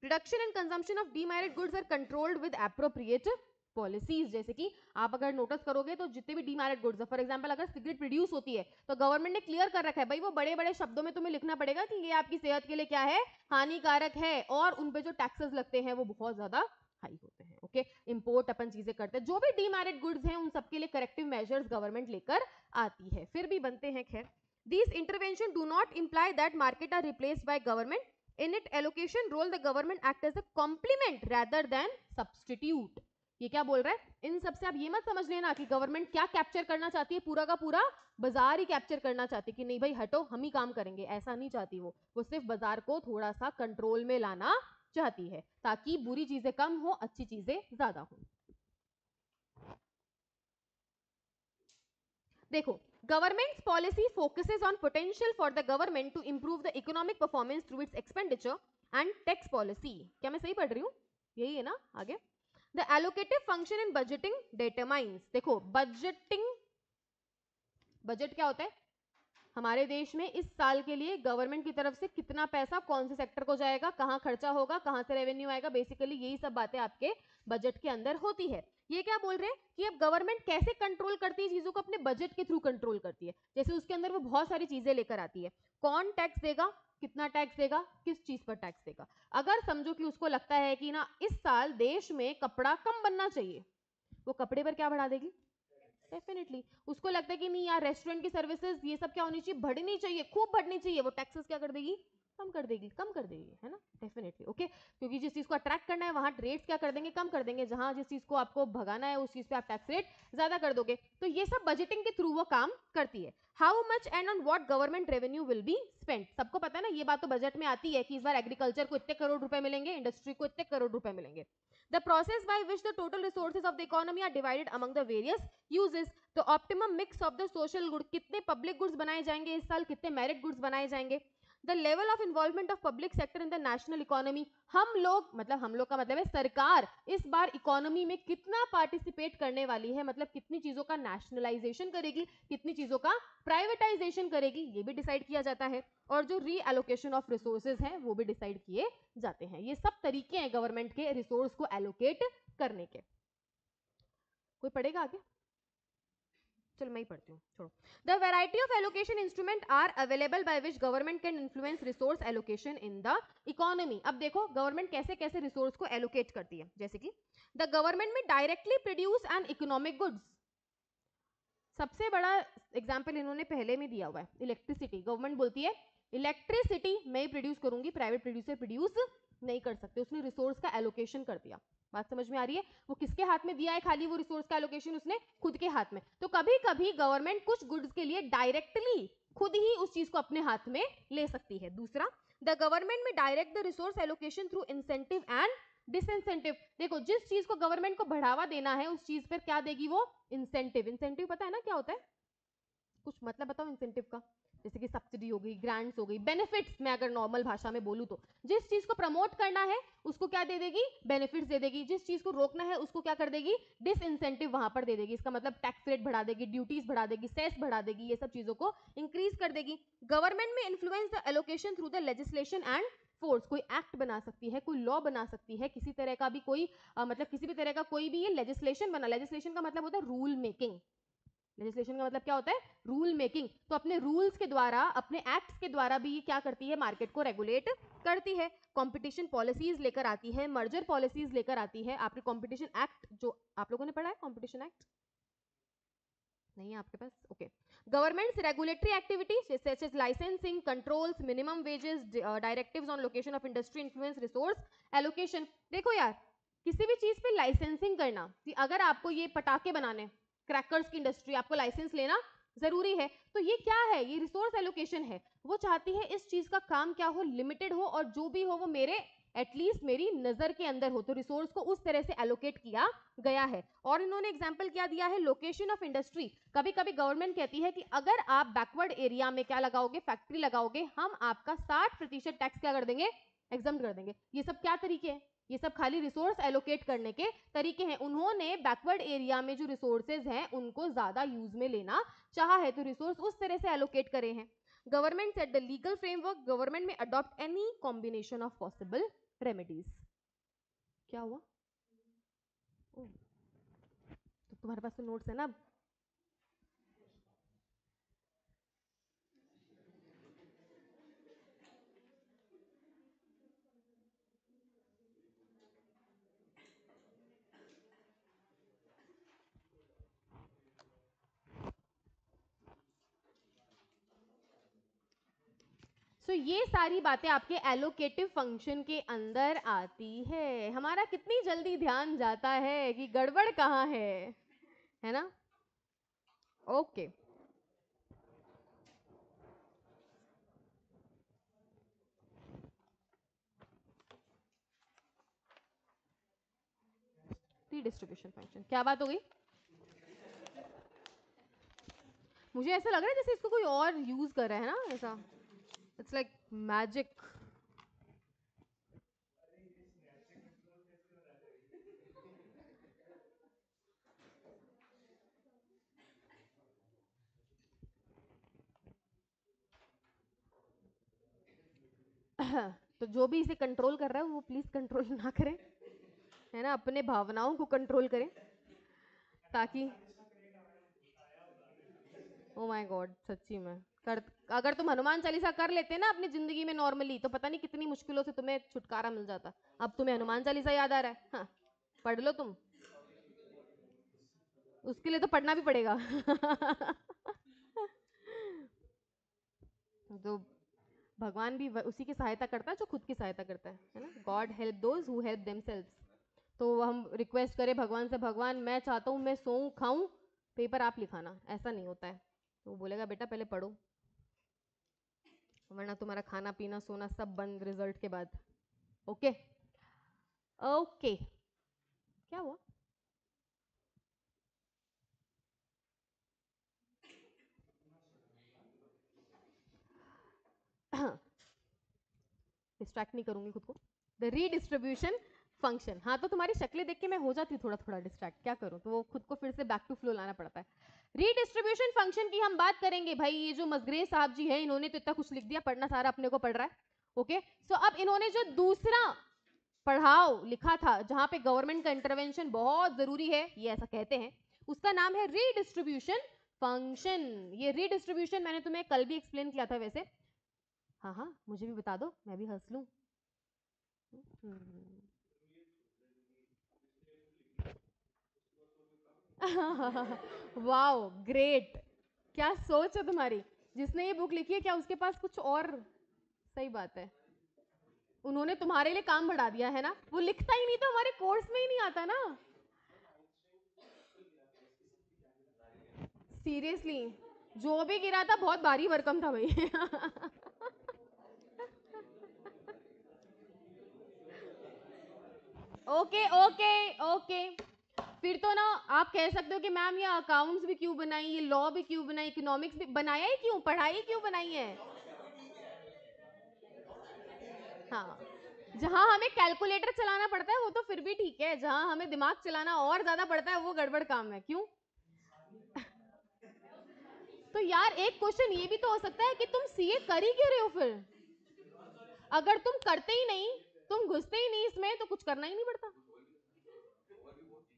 Production and consumption of demerit goods are controlled with appropriate policies. जैसे कि आप अगर नोटिस करोगे तो जितने भी डीमेरिट गुड्स, फॉर एग्जांपल अगर सिगरेट प्रोड्यूस होती है तो गवर्नमेंट ने क्लियर कर रखा है भाई, वो बड़े बड़े शब्दों में तुम्हें लिखना पड़ेगा कि ये आपकी सेहत के लिए क्या है, हानिकारक है, और उन पे जो टैक्सेस लगते हैं वो बहुत ज्यादा हाई होते हैं। ओके, इंपोर्ट अपन चीजें करते हैं, जो भी डीमेरिट गुड्स हैं उन सबके लिए करेक्टिव मेजर्स गवर्नमेंट लेकर आती है, फिर भी बनते हैं। खैर, this intervention do not imply that market are replaced by government. In it allocation role the government act as a complement rather than substitute. ये क्या बोल रहा है, इन सबसे आप ये मत समझ लेना कि गवर्नमेंट क्या कैप्चर करना चाहती है, पूरा का पूरा बाजार ही कैप्चर करना चाहती है कि नहीं भाई हटो हम ही काम करेंगे, ऐसा नहीं चाहती वो वो सिर्फ बाजार को थोड़ा सा कंट्रोल में लाना चाहती है ताकि बुरी चीजें कम हो, अच्छी चीजें ज्यादा हो। देखो, governments policy focuses on potential for the government to improve the economic performance through its expenditure and tax policy. क्या मैं सही पढ़ रही हूँ, यही है ना आगे। The allocative function in budgeting determines, देखो budgeting, budget क्या होता है, हमारे देश में इस साल के लिए गवर्नमेंट की तरफ से कितना पैसा कौन से सेक्टर को जाएगा, कहाँ खर्चा होगा, कहाँ से रेवेन्यू आएगा, बेसिकली यही सब बातें आपके बजट के अंदर होती है। ये क्या बोल रहे हैं कि अब गवर्नमेंट कैसे कंट्रोल करती है चीजों को, अपने बजट के थ्रू कंट्रोल करती है। जैसे उसके अंदर वो बहुत सारी चीजें लेकर आती है, कौन टैक्स देगा, कितना टैक्स देगा, किस चीज पर टैक्स देगा। अगर समझो कि उसको लगता है कि ना इस साल देश में कपड़ा कम बनना चाहिए, वो कपड़े पर क्या बढ़ा देगी, डेफिनेटली। उसको लगता है कि नहीं यार रेस्टोरेंट की सर्विसेज ये सब क्या होनी चाहिए, बढ़नी चाहिए, खूब बढ़नी चाहिए, वो टैक्सेस क्या कर देगी, कम कर देगी, कम कर देगी, है ना, डेफिनेटली। ओके, क्योंकि जिस चीज को अट्रैक्ट करना है वहां रेट्स क्या कर देंगे, कम कर देंगे, जहां जिस चीज को आपको भगाना है उस चीज पे आप टैक्स रेट ज्यादा कर दोगे। तो ये सब बजटिंग के थ्रू वो काम करती है। How much and on what government revenue will be spend, सबको पता है ना, ये बात तो बजट में आती है कि इस बार एग्रीकल्चर को इतने करोड़ रुपए मिलेंगे, इंडस्ट्री को इतने करोड़ रुपए मिलेंगे। The process by which the total resources of the economy are divided among the various uses. The optimum mix of the social good, कितने पब्लिक गुड्स बनाए जाएंगे इस साल, कितने मेरिट गुड्स बनाए जाएंगे। The level of involvement of public sector in the national economy, हम लोग मतलब हम लोग का मतलब है सरकार इस बार इकोनॉमी में कितना पार्टिसिपेट करने वाली है, मतलब कितनी चीजों का नेशनलाइजेशन करेगी, कितनी चीजों का प्राइवेटाइजेशन करेगी, ये भी डिसाइड किया जाता है। और जो रीएलोकेशन ऑफ रिसोर्सेज है वो भी डिसाइड किए जाते हैं। ये सब तरीके हैं गवर्नमेंट के रिसोर्स को एलोकेट करने के। कोई पढ़ेगा आगे? चल मैं ही पढ़ती हूँ, छोड़ो। The variety of allocation instrument are available by which government can influence resource allocation in the economy. अब देखो गवर्नमेंट कैसे कैसे रिसोर्स को एलोकेट करती है। जैसे कि the government may directly produce and economic goods, सबसे बड़ा एग्जाम्पल इन्होंने पहले में दिया हुआ है। इलेक्ट्रिसिटी, गवर्नमेंट बोलती है इलेक्ट्रिसिटी मैं ही प्रोड्यूस करूंगी, प्राइवेट प्रोड्यूसर प्रोड्यूस नहीं कर सकते, उसने रिसोर्स का एलोकेशन कर दिया। बात समझ में आ रही है? वो किसके हाथ में दिया है खाली वो रिसोर्स का एलोकेशन, उसने खुद के हाथ में। तो कभी कभी गवर्नमेंट कुछ गुड्स के लिए डायरेक्टली खुद ही उस चीज को अपने हाथ में ले सकती है। दूसरा, the government may direct the resource allocation through incentive and disincentive. देखो जिस चीज को गवर्नमेंट को बढ़ावा देना है उस चीज पर क्या देगी वो? इंसेंटिव। इंसेंटिव पता है ना क्या होता है? कुछ मतलब बताओ इंसेंटिव का। जैसे कि सब्सिडी हो गई, ग्रांट्स हो गई, बेनिफिट्स, मैं अगर नॉर्मल भाषा में बोलूं तो। जिस चीज को प्रमोट करना है उसको क्या दे देगी? बेनिफिट्स दे देगी। जिस चीज को रोकना है उसको क्या कर देगी? डिसइंसेंटिव वहां पर दे देगी। इसका मतलब टैक्स रेट बढ़ा देगी, ड्यूटीज बढ़ा देगी, सेस बढ़ा देगी, ये सब चीजों को इंक्रीज कर देगी। Government may influence the allocation through the legislation and force. कोई एक्ट बना सकती है, कोई लॉ बना सकती है, किसी तरह का भी कोई आ, मतलब किसी भी तरह का कोई भी ये लेजिस्लेशन बना। लेजिस्लेशन का मतलब होता है रूल मेकिंग। लेजिस्लेशन का मतलब क्या होता है? Rule making. तो अपने रूल्स के द्वारा, अपने एक्ट्स के द्वारा भी ये क्या करती है? मार्केट को रेगुलेट करती है। कंपटीशन पॉलिसीज लेकर आती है, मर्जर पॉलिसीज लेकर आती है। आपके कंपटीशन एक्ट जो आप लोगों ने पढ़ा है, कंपटीशन एक्ट नहीं है आपके पास? Okay. Governments regulatory activities such as licensing, controls, minimum wages, directives on location of industry influence resource allocation. देखो यार, किसी भी चीज पे लाइसेंसिंग करना, कि अगर आपको ये पटाखे बनाने, क्रैकर्स की इंडस्ट्री, आपको लाइसेंस लेना जरूरी है। तो ये क्या है? ये रिसोर्स एलोकेशन है। वो चाहती है इस चीज का काम क्या हो? लिमिटेड हो, और जो भी हो वो मेरे एटलीस्ट मेरी नजर के अंदर हो। तो रिसोर्स को उस तरह से एलोकेट किया गया है। और इन्होंने एग्जाम्पल क्या दिया है? Location of industry. कभी कभी गवर्नमेंट कहती है कि अगर आप बैकवर्ड एरिया में क्या लगाओगे? फैक्ट्री लगाओगे, हम आपका साठ प्रतिशत टैक्स क्या कर देंगे? एग्जम्प्ट कर देंगे। ये सब क्या तरीके हैं? ये सब खाली रिसोर्स एलोकेट करने के तरीके हैं। उन्होंने बैकवर्ड एरिया में जो रिसोर्सेज हैं उनको ज्यादा यूज में लेना चाहा है, तो रिसोर्स उस तरह से एलोकेट करे हैं। Government set the legal framework, government may adopt any combination of possible remedies. क्या हुआ? ओ, तो तुम्हारे पास तो नोट्स है ना? तो so, ये सारी बातें आपके एलोकेटिव फंक्शन के अंदर आती है। हमारा कितनी जल्दी ध्यान जाता है कि गड़बड़ कहाँ है, है ना? Okay okay. डिस्ट्रीब्यूशन फंक्शन, क्या बात हो गई? मुझे ऐसा लग रहा है जैसे इसको कोई और यूज कर रहा है ना, ऐसा इट्स लाइक मैजिक। तो जो भी इसे कंट्रोल कर रहा है वो प्लीज कंट्रोल ना करें, है ना? अपने भावनाओं को कंट्रोल करें ताकि ओ माय गॉड, सच्ची में कर, अगर तुम हनुमान चालीसा कर लेते ना अपनी जिंदगी में नॉर्मली, तो पता नहीं कितनी मुश्किलों से तुम्हें छुटकारा मिल जाता। अब तुम्हें हनुमान चालीसा याद आ रहा है? हाँ, पढ़ लो तुम, उसके लिए तो पढ़ना भी पड़ेगा। तो भगवान भी उसी की सहायता करता है जो खुद की सहायता करता है, है ना? God help those who help themselves. तो हम रिक्वेस्ट करें भगवान से, भगवान मैं चाहता हूँ मैं सोऊं खाऊं, पेपर आप लिखाना, ऐसा नहीं होता है। तो बोलेगा बेटा पहले पढ़ो, वरना तुम्हारा खाना पीना सोना सब बंद रिजल्ट के बाद। ओके ओके क्या हुआ? डिस्ट्रैक्ट नहीं करूंगी खुद को. The redistribution function. हाँ तो तुम्हारी शक्लें देख के मैं हो जाती हूँ थोड़ा थोड़ा डिस्ट्रैक्ट, क्या करूँ, तो वो खुद को फिर से बैक टू फ्लो लाना पड़ता है. रीडिस्ट्रीब्यूशन फंक्शन की हम बात करेंगे. भाई ये जो मस्ग्रेव साहब जी है इन्होंने तो इतना कुछ लिख दिया, पढ़ना सारा अपने को पड़ रहा है. ओके सो so, अब इन्होंने जो दूसरा पढ़ाव लिखा था जहाँ पे गवर्नमेंट का इंटरवेंशन बहुत जरूरी है, ये ऐसा कहते हैं, उसका नाम है रीडिस्ट्रीब्यूशन फंक्शन. ये रीडिस्ट्रीब्यूशन मैंने तुम्हें कल भी एक्सप्लेन किया था वैसे. हाँ हाँ मुझे भी बता दो, मैं भी हंस लूँ. वाओ ग्रेट, क्या सोच है तुम्हारी. जिसने ये बुक लिखी है क्या उसके पास कुछ और, सही बात है, उन्होंने तुम्हारे लिए काम बढ़ा दिया है ना. वो लिखता ही नहीं तो हमारे कोर्स में ही नहीं आता ना, सीरियसली. जो भी गिरा था बहुत भारी भरकम था भाई. Okay okay okay. फिर तो ना आप कह सकते हो कि मैम ये अकाउंट्स भी क्यों बनाई, ये लॉ भी क्यों बनाई, इकोनॉमिक्स भी बनाया ही क्यों, पढ़ाई क्यों बनाई है. हाँ जहाँ हमें कैलकुलेटर चलाना पड़ता है वो तो फिर भी ठीक है, जहाँ हमें दिमाग चलाना और ज्यादा पड़ता है वो गड़बड़ काम है, क्यों. तो यार एक क्वेश्चन ये भी तो हो सकता है कि तुम सीए कर ही क्यों रहे हो फिर, अगर तुम करते ही नहीं, तुम घुसते ही नहीं इसमें, तो कुछ करना ही नहीं पड़ता.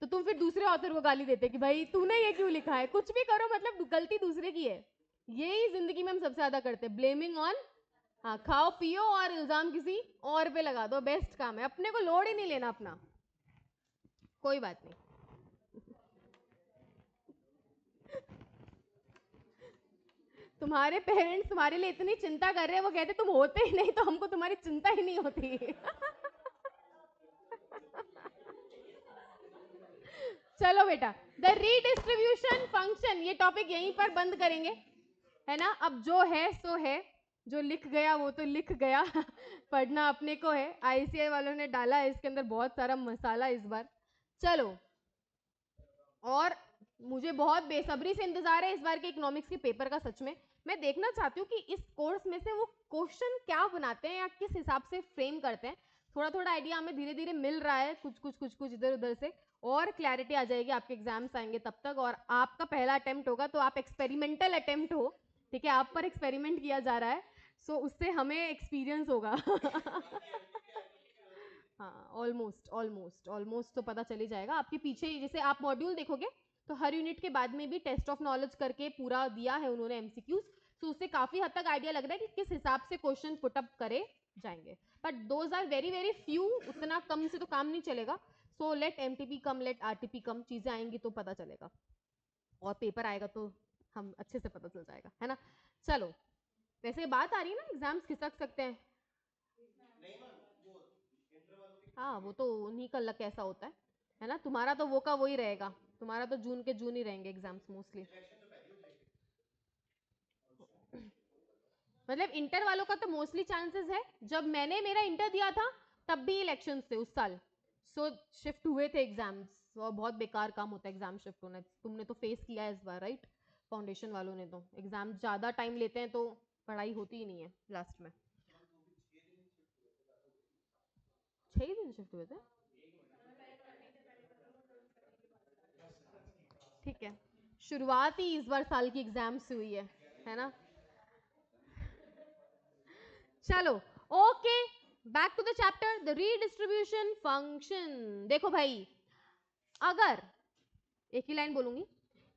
तो तुम फिर दूसरे ऑथर को गाली देते कि भाई तूने ये क्यों लिखा है, कुछ भी करो मतलब गलती दूसरे की है. यही जिंदगी में हम सबसे ज्यादा करते हैं, ब्लेमिंग ऑन. हाँ खाओ पियो और इल्जाम किसी और पे लगा दो, बेस्ट काम है, अपने को लोड ही नहीं लेना अपना. कोई बात नहीं. तुम्हारे पेरेंट्स तुम्हारे लिए इतनी चिंता कर रहे हैं, वो कहते तुम होते ही नहीं तो हमको तुम्हारी चिंता ही नहीं होती. चलो बेटा, द रीडिस्ट्रीब्यूशन फंक्शन, ये टॉपिक यहीं पर बंद करेंगे है ना. अब जो है सो है, जो लिख गया वो तो लिख गया. पढ़ना अपने को है. आईसीए वालों ने डाला है इसके अंदर बहुत सारा मसाला इस बार. चलो, और मुझे बहुत बेसब्री से इंतजार है इस बार के इकोनॉमिक्स के पेपर का. सच में मैं देखना चाहती हूँ कि इस कोर्स में से वो क्वेश्चन क्या बनाते हैं या किस हिसाब से फ्रेम करते हैं. थोड़ा थोड़ा आइडिया हमें धीरे धीरे मिल रहा है, कुछ कुछ कुछ कुछ इधर उधर से, और क्लैरिटी आ जाएगी. आपके एग्जाम्स आएंगे तब तक, और आपका पहला अटेम्प्ट होगा तो आप एक्सपेरिमेंटल अटेम्प्ट हो, ठीक है, आप पर एक्सपेरिमेंट किया जा रहा है, सो so, उससे हमें एक्सपीरियंस होगा. हाँ ऑलमोस्ट ऑलमोस्ट ऑलमोस्ट तो पता चल ही जाएगा. आपके पीछे जैसे आप मॉड्यूल देखोगे तो हर यूनिट के बाद में भी टेस्ट ऑफ नॉलेज करके पूरा दिया है उन्होंने एमसीक्यूज, सो so, उससे काफ़ी हद तक आइडिया लग रहा है कि किस हिसाब से क्वेश्चन पुटअप करे जाएंगे. But those are very very few, उतना कम से तो काम नहीं चलेगा. So let M T P come, let R T P come, चीज़ें आएंगी तो पता चलेगा, और पेपर आएगा तो हम अच्छे से पता चल जाएगा है ना. चलो, वैसे बात आ रही है ना, एग्जाम्स खिसक सकते हैं. हाँ वो तो उन्हीं का लक ऐसा होता है है ना. तुम्हारा तो वो का वही रहेगा, तुम्हारा तो जून के जून ही रहेंगे एग्जाम्स मोस्टली. मतलब इंटर वालों का तो मोस्टली चांसेस है. जब मैंने मेरा इंटर दिया था तब भी इलेक्शन थे उस साल, सो so, शिफ्ट हुए थे एग्जाम्स, और बहुत बेकार काम होता है एग्जाम शिफ्ट होना. तुमने तो फेस किया है इस बार, राइट, फाउंडेशन वालों ने तो. एग्जाम ज़्यादा टाइम लेते हैं तो पढ़ाई होती ही नहीं है लास्ट में. छह दिन शिफ्ट हुए थे, ठीक है. शुरुआत ही इस बार साल की एग्जाम से हुई है है ना. चलो okay, back to the chapter, the redistribution function. देखो भाई, अगर एक ही लाइन बोलूंगी,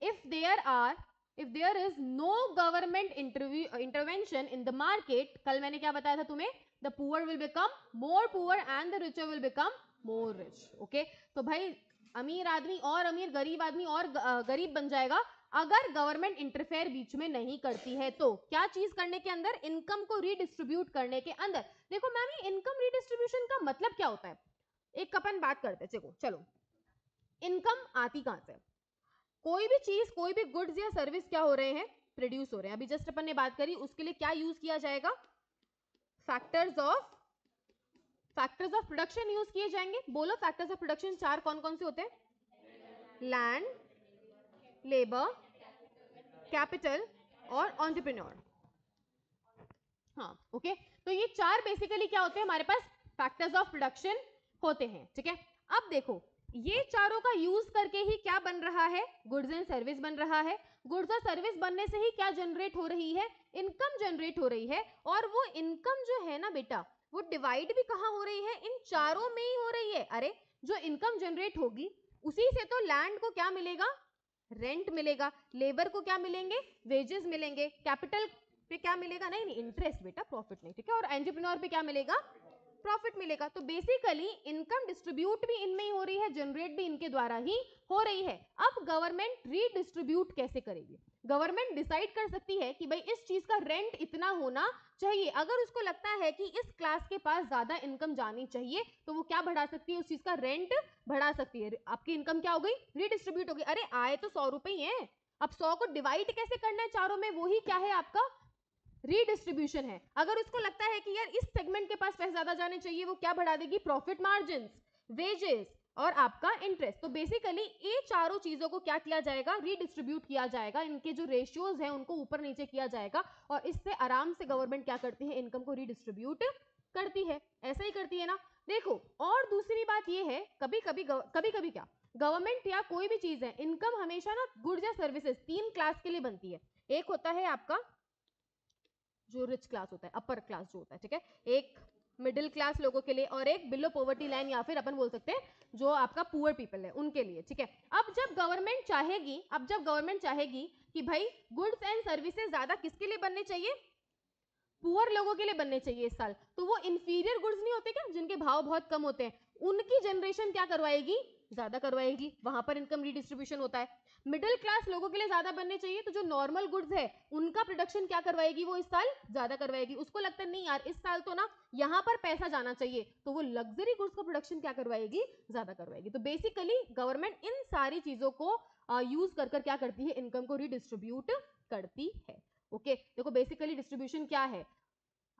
if there are If there is no government intervention in the market, कल मैंने क्या बताया था तुम्हें, the poor will become more poor and the richer will become more rich. Okay? तो भाई अमीर आदमी और अमीर, गरीब आदमी और गरीब बन जाएगा अगर गवर्नमेंट इंटरफेयर बीच में नहीं करती है तो. क्या चीज करने के अंदर, इनकम को रीडिस्ट्रीब्यूट करने के अंदर. देखो मैम, ये इनकम रीडिस्ट्रीब्यूशन का मतलब क्या होता है, एक अपन बात करते हैं. चलो चलो, इनकम आती कहां से. कोई भी चीज, कोई भी गुड्स या सर्विस क्या हो रहे हैं, प्रोड्यूस हो रहे हैं. अभी जस्ट अपन ने बात करी, उसके लिए क्या यूज किया जाएगा, factors of factors of production use किए जाएंगे. बोलो फैक्टर्स ऑफ प्रोडक्शन चार कौन कौन से होते हैं, लैंड, लेबर, कैपिटल और एंटरप्रेन्योर. हाँ ओके, तो ये चार बेसिकली क्या होते हैं हमारे पास फैक्टर्स ऑफ प्रोडक्शन होते हैं। ठीक है, अब देखो ये चारों का यूज करके ही क्या बन रहा है, गुड्स एंड सर्विस बन रहा है। गुड्स और सर्विस बनने से ही क्या जनरेट हो रही है, इनकम जनरेट हो रही है। और वो इनकम जो है ना बेटा, वो डिवाइड भी कहाँ हो रही है, इन चारों में ही हो रही है। अरे जो इनकम जनरेट होगी उसी से तो लैंड को क्या मिलेगा, रेंट मिलेगा, लेबर को क्या मिलेंगे, वेजेस मिलेंगे, कैपिटल पे क्या मिलेगा, नहीं नहीं इंटरेस्ट बेटा, प्रॉफिट नहीं, ठीक है, और एंटरप्रेन्योर पे क्या मिलेगा, प्रॉफिट मिलेगा। तो बेसिकली इनकम डिस्ट्रीब्यूट भी इनमें ही हो रही है, जनरेट भी इनके द्वारा ही हो रही है। अब गवर्नमेंट रीडिस्ट्रीब्यूट कैसे करेगी, गवर्नमेंट डिसाइड कर सकती है कि भाई इस चीज का रेंट इतना होना चाहिए। अगर उसको लगता है कि इस क्लास के पास ज्यादा इनकम जानी चाहिए तो वो क्या बढ़ा सकती है, उस चीज का रेंट बढ़ा सकती है। आपकी इनकम क्या हो गई, रीडिस्ट्रीब्यूट हो गई। अरे आए तो सौ रुपए ही है, अब सौ को डिवाइड कैसे करना है चारों में, वो ही क्या है आपका रीडिस्ट्रीब्यूशन है। अगर उसको लगता है कि यार इस सेगमेंट के पास पैसे ज्यादा जाने चाहिए, वो क्या बढ़ा देगी, प्रॉफिट मार्जिन, वेजेस और आपका इंटरेस्ट। तो बेसिकली ये चारों चीजों को क्या किया जाएगा, रीडिस्ट्रीब्यूट किया जाएगा, इनके जो रेशियोज हैं उनको ऊपर नीचे किया जाएगा और इससे आराम से गवर्नमेंट क्या करती है, इनकम को रीडिस्ट्रीब्यूट करती है। ऐसा ही करती है ना। देखो और दूसरी बात ये है, कभी कभी कभी कभी क्या गवर्नमेंट या कोई भी चीज है, इनकम हमेशा ना गुड्स या सर्विसेज तीन क्लास के लिए बनती है। एक होता है आपका जो रिच क्लास होता है, अपर क्लास जो होता है, ठीक है, एक मिडिल क्लास लोगों के लिए और एक बिलो पॉवर्टी लाइन या फिर अपन बोल सकते हैं जो आपका पुअर पीपल है उनके लिए। ठीक है, अब जब गवर्नमेंट चाहेगी अब जब गवर्नमेंट चाहेगी कि भाई गुड्स एंड सर्विसेज ज्यादा किसके लिए बनने चाहिए, पुअर लोगों के लिए बनने चाहिए इस साल, तो वो इंफीरियर गुड्स नहीं होते क्या, जिनके भाव बहुत कम होते हैं, उनकी जनरेशन क्या करवाएगी, ज्यादा करवाएगी, वहां पर इनकम रीडिस्ट्रीब्यूशन होता है। मिडिल क्लास लोगों के लिए ज्यादा बनने चाहिए, तो जो नॉर्मल गुड्स है उनका प्रोडक्शन क्या करवाएगी, वो इस साल ज्यादा करवाएगी। उसको लगता है नहीं यार इस साल तो ना यहाँ पर पैसा जाना चाहिए, तो वो लग्जरी गुड्स का प्रोडक्शन क्या करवाएगी, ज्यादा करवाएगी। तो बेसिकली गवर्नमेंट इन सारी चीजों को यूज कर कर क्या करती है, इनकम को रीडिस्ट्रीब्यूट करती है। ओके, देखो बेसिकली डिस्ट्रीब्यूशन क्या है,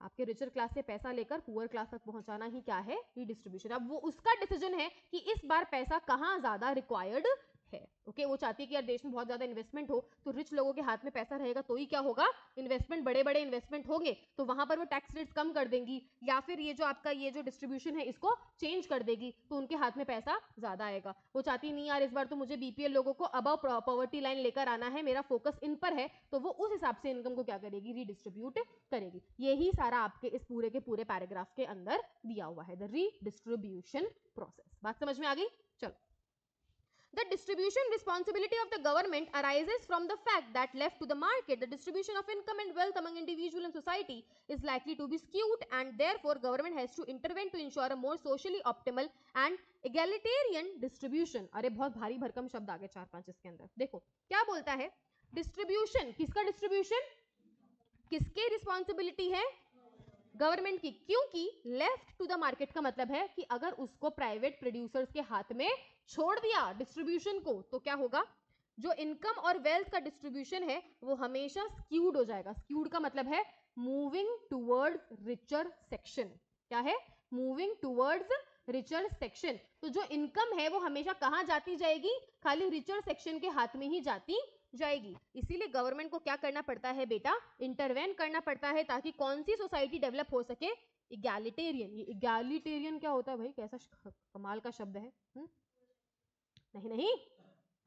आपके रिचर क्लास से पैसा लेकर पुअर क्लास तक पहुंचाना ही क्या है, रीडिस्ट्रीब्यूशन। अब वो उसका डिसीजन है कि इस बार पैसा कहाँ ज्यादा रिक्वायर्ड है। ओके, वो चाहती है कि यार देश में बहुत ज्यादा इन्वेस्टमेंट हो, तो रिच लोगों के हाथ में पैसा रहेगा तो ही क्या होगा, इन्वेस्टमेंट, बड़े बड़े इन्वेस्टमेंट होंगे, तो वहां पर वो टैक्स रेट कम कर देंगी या फिर ये जो आपका ये जो डिस्ट्रीब्यूशन है इसको चेंज कर देगी, तो उनके हाथ में पैसा ज्यादा आएगा। वो चाहती नहीं यार इस बार तो मुझे बीपीएल लोगों को अबव पॉवर्टी लाइन लेकर आना है, मेरा फोकस इन पर है, तो वो उस हिसाब से इनकम को क्या करेगी, रीडिस्ट्रीब्यूट करेगी। यही सारा आपके इस पूरे के पूरे पैराग्राफ के अंदर दिया हुआ है, द रीडिस्ट्रीब्यूशन प्रोसेस। बात समझ में आ गई। चलो, the distribution responsibility of the government arises from the fact that left to the market the distribution of income and wealth among individual and society is likely to be skewed and therefore government has to intervene to ensure a more socially optimal and egalitarian distribution। अरे बहुत भारी भरकम शब्द आ गए चार पांच इसके अंदर। देखो क्या बोलता है, डिस्ट्रीब्यूशन किसका, डिस्ट्रीब्यूशन किसकी रिस्पॉन्सिबिलिटी है, गवर्नमेंट की, क्योंकि लेफ्ट टू द मार्केट का मतलब है कि अगर उसको प्राइवेट प्रोड्यूसर्स के हाथ में छोड़ दिया डिस्ट्रीब्यूशन को, तो क्या होगा, जो इनकम और वेल्थ का डिस्ट्रीब्यूशन है वो हमेशा स्क्यूड हो जाएगा। स्क्यूड का मतलब है मूविंग टूवर्ड्स रिचर सेक्शन। क्या है, मूविंग टूवर्ड्स रिचर सेक्शन। तो जो इनकम है वो हमेशा कहाँ जाती जाएगी, खाली रिचर सेक्शन के हाथ में ही जाती जाएगी। इसीलिए गवर्नमेंट को क्या करना पड़ता है बेटा, इंटरवेन करना पड़ता है, ताकि कौन सी सोसाइटी डेवलप हो सके, इगैलिटेरियन। ये इगैलिटेरियन क्या होता है भाई, कैसा कमाल का शब्द है। हुँ? नहीं नहीं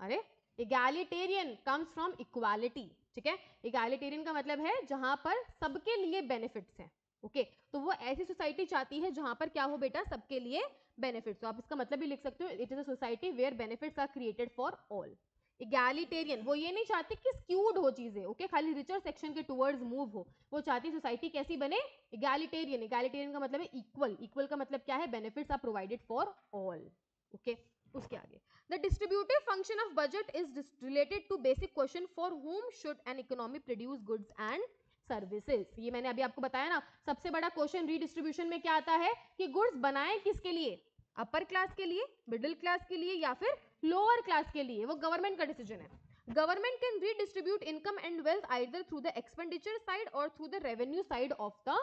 अरे इगैलिटेरियन कम्स फ्रॉम इक्वालिटी। ठीक है, इगैलिटेरियन का मतलब है जहां पर सबके लिए बेनिफिट्स हैं। ओके, तो वो ऐसी सोसाइटी चाहती है जहां पर क्या हो बेटा, सबके लिए बेनिफिट्स। तो आप इसका मतलब भी लिख सकते हो, it is a society where benefits are created for all. Egalitarian, वो ये नहीं चाहती कि स्क्यूड हो चीजें, ओके, खाली रिचर सेक्शन के टुवर्ड्स मूव हो। वो चाहती सोसाइटी कैसी बने, इगैलिटेरियन। इगैलिटेरियन का मतलब है इक्वल। इक्वल का मतलब क्या है, benefits are provided for all. Okay, उसके आगे the distributive function of budget is related to basic question for whom should an economy produce goods and services. ये मैंने अभी आपको बताया ना, सबसे बड़ा क्वेश्चन रीडिस्ट्रीब्यूशन में क्या आता है कि गुड्स बनाए किसके लिए, अपर क्लास के लिए, मिडिल क्लास के लिए या फिर लोअर क्लास के लिए, वो गवर्नमेंट का डिसीजन है। Government can redistribute income and wealth either through the expenditure side और through the revenue side of the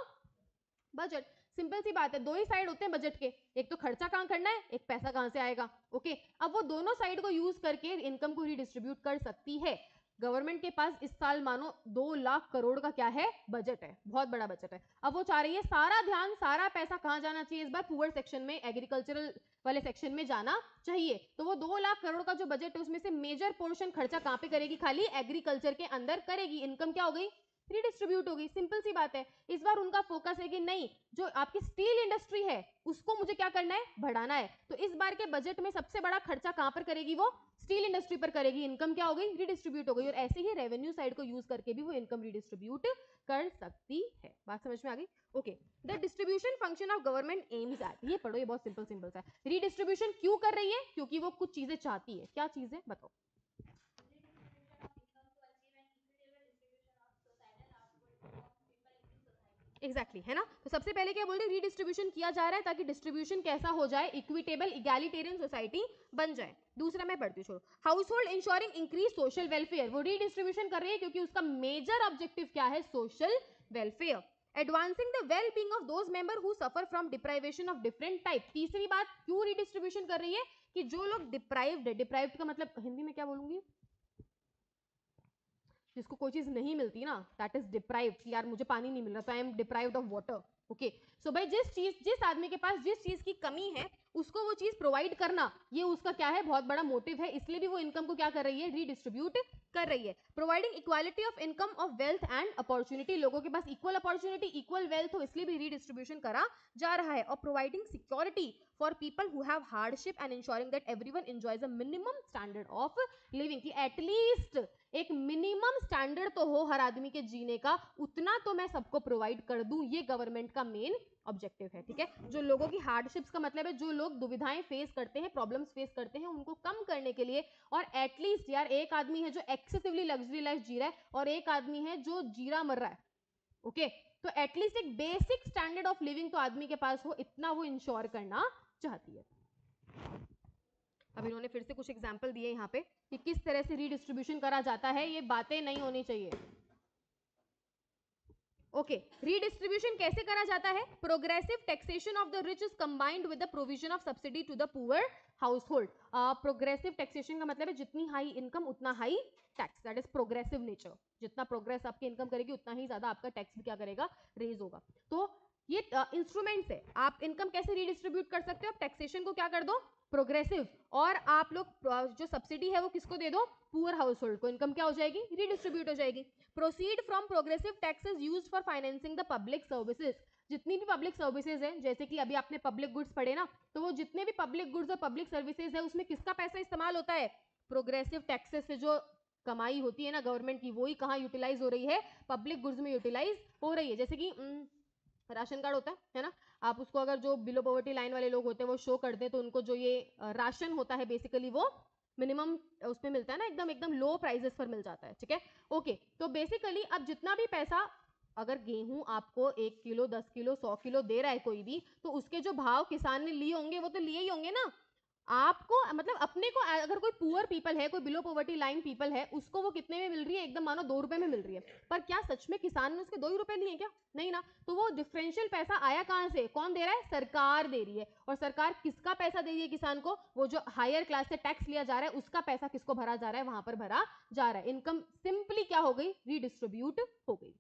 budget. Simple सी बात है, दो ही साइड होते हैं बजट के, एक तो खर्चा कहाँ करना है, एक पैसा कहाँ से आएगा। ओके, अब वो दोनों साइड को यूज करके इनकम को रीडिस्ट्रीब्यूट कर सकती है। गवर्नमेंट के पास इस साल मानो दो लाख करोड़ का क्या है, बजट है, बहुत बड़ा बजट है। अब वो चाह रही है सारा ध्यान, सारा पैसा कहाँ जाना चाहिए इस बार, पुअर सेक्शन में, एग्रीकल्चरल वाले सेक्शन में जाना चाहिए। तो वो दो लाख करोड़ का जो बजट है उसमें से मेजर पोर्शन खर्चा कहाँ पे करेगी, खाली एग्रीकल्चर के अंदर करेगी। इनकम क्या हो गई, रिडिस्ट्रीब्यूट हो गई, सिंपल सी बात है। इस बार उनका फोकस है कि नहीं, जो आपकी स्टील इंडस्ट्री है उसको मुझे क्या करना है, बढ़ाना है। तो इस बार के बजट में सबसे बड़ा खर्चा कहां पर करेगी, वो स्टील इंडस्ट्री पर करेगी। इनकम क्या हो गई, रिडिस्ट्रीब्यूट हो गई, और ऐसे ही रेवेन्यू साइड को यूज करके भी वो इनकम रिडिस्ट्रीब्यूट कर सकती है। बात समझ में आ गई। Okay, the distribution function of government aims at, ये पढ़ो, ये बहुत सिंपल सिंपल सा है। रिडिस्ट्रीब्यूशन क्यों कर रही है, क्योंकि वो कुछ चीजें चाहती है। क्या चीजें, बताओ। एग्जैक्टली exactly, है ना। तो सबसे पहले क्या बोल रही है, रीडिस्ट्रीब्यूशन किया जा रहा है ताकि डिस्ट्रीब्यूशन कैसा हो जाए, इक्विटेबल इगैलिटेरियन सोसाइटी बन जाए। दूसरा मैं पढ़ती हूँ, छोड़ो। Household ensuring increase social welfare, वो रीडिस्ट्रीब्यूशन कर रही है क्योंकि उसका मेजर ऑब्जेक्टिव क्या है, social welfare. Advancing the well being of those member who suffer from deprivation of different type. तीसरी बात, क्यों रीडिस्ट्रीब्यूशन कर रही है कि जो लोग डिप्राइव्ड है, डिप्राइव्ड का मतलब हिंदी में क्या बोलूंगी, जिसको कोई चीज नहीं मिलती ना, दैट इज डिप्राइव्ड। यार मुझे पानी नहीं मिल रहा, तो I am deprived of water. Okay, so भाई जिस चीज, जिस आदमी के पास जिस चीज की कमी है उसको वो चीज प्रोवाइड करना, ये उसका क्या है, बहुत बड़ा मोटिव है। इसलिए भी वो इनकम को क्या कर रही है, रीडिस्ट्रीब्यूट कर रही है। Providing equality of income of wealth and opportunity, लोगों के पास इक्वल अपॉर्चुनिटी, इक्वल वेल्थ हो, इसलिए भी रीडिस्ट्रीब्यूशन करा जा रहा है। और providing security for people who have hardship and ensuring that everyone enjoys a minimum standard of living, की एटलीस्ट एक मिनिमम स्टैंडर्ड तो हो हर आदमी के जीने का, उतना तो मैं सबको प्रोवाइड कर दूं, ये गवर्नमेंट का मेन ऑब्जेक्टिव है। ठीक है, जो लोगों की हार्डशिप्स का मतलब है जो लोग दुविधाएं फेस करते हैं, प्रॉब्लम्स फेस करते हैं, उनको कम करने के लिए। और एटलीस्ट यार एक आदमी है जो एक्सेसिवली लग्जरी लाइफ जी रहा है और एक आदमी है जो जीरा मर रहा है। ओके, तो एटलीस्ट एक बेसिक स्टैंडर्ड ऑफ लिविंग तो आदमी के पास हो, इतना वो इंश्योर करना चाहती है। अब इन्होंने फिर से कुछ एग्जाम्पल दिए यहाँ पे कि किस तरह से रीडिस्ट्रीब्यूशन करा जाता है, ये बातें नहीं होनी चाहिए। ओके, रीडिस्ट्रीब्यूशन कैसे करा जाता है, progressive taxation of the rich is combined with the provision of subsidy to the poor household. Progressive taxation का मतलब है जितनी हाई इनकम उतना high tax, that is progressive nature. जितना प्रोग्रेस आपकी इनकम करेगी उतना ही ज्यादा आपका टैक्स भी क्या करेगा, रेज होगा। तो ये इंस्ट्रूमेंट्स uh, है, आप इनकम कैसे रीडिस्ट्रीब्यूट कर सकते हो, आप टैक्सेशन को क्या कर दो, प्रोग्रेसिव, और आप लोग जो सब्सिडी है वो किसको दे दो, पुअर हाउस होल्ड को। इनकम क्या हो जाएगी, रिडिस्ट्रीब्यूट हो जाएगी। Proceed from progressive taxes used for financing the public services, जितनी भी पब्लिक सर्विसेज हैं, जैसे कि अभी आपने पब्लिक गुड्स पढ़े ना, तो वो जितने भी पब्लिक गुड्स और पब्लिक सर्विसेज है उसमें किसका पैसा इस्तेमाल होता है, प्रोग्रेसिव टैक्सेस से जो कमाई होती है ना गवर्नमेंट की, वो ही कहाँ यूटिलाइज हो रही है, पब्लिक गुड्स में यूटिलाइज हो रही है। जैसे कि न, राशन कार्ड होता है, है ना, आप उसको अगर जो बिलो पॉवर्टी लाइन वाले लोग होते हैं वो शो कर दें तो उनको जो ये राशन होता है बेसिकली वो मिनिमम उसमें मिलता है ना, एकदम एकदम लो प्राइसेस पर मिल जाता है। ठीक है, ओके, तो बेसिकली अब जितना भी पैसा, अगर गेहूं आपको एक किलो, दस किलो, सौ किलो दे रहा है कोई भी, तो उसके जो भाव किसान ने लिए होंगे वो तो लिए ही होंगे ना। आपको मतलब अपने को, अगर कोई पुअर पीपल है, कोई बिलो पॉवर्टी लाइन पीपल है, उसको वो कितने में मिल रही है, एकदम मानो दो रुपए में मिल रही है, पर क्या सच में किसान ने उसके दो ही रुपए लिए क्या, नहीं ना। तो वो डिफरेंशियल पैसा आया कहाँ से, कौन दे रहा है, सरकार दे रही है। और सरकार किसका पैसा दे रही है किसान को, वो जो हायर क्लास से टैक्स लिया जा रहा है उसका पैसा किसको भरा जा रहा है, वहां पर भरा जा रहा है। इनकम सिंपली क्या हो गई, रीडिस्ट्रीब्यूट हो गई।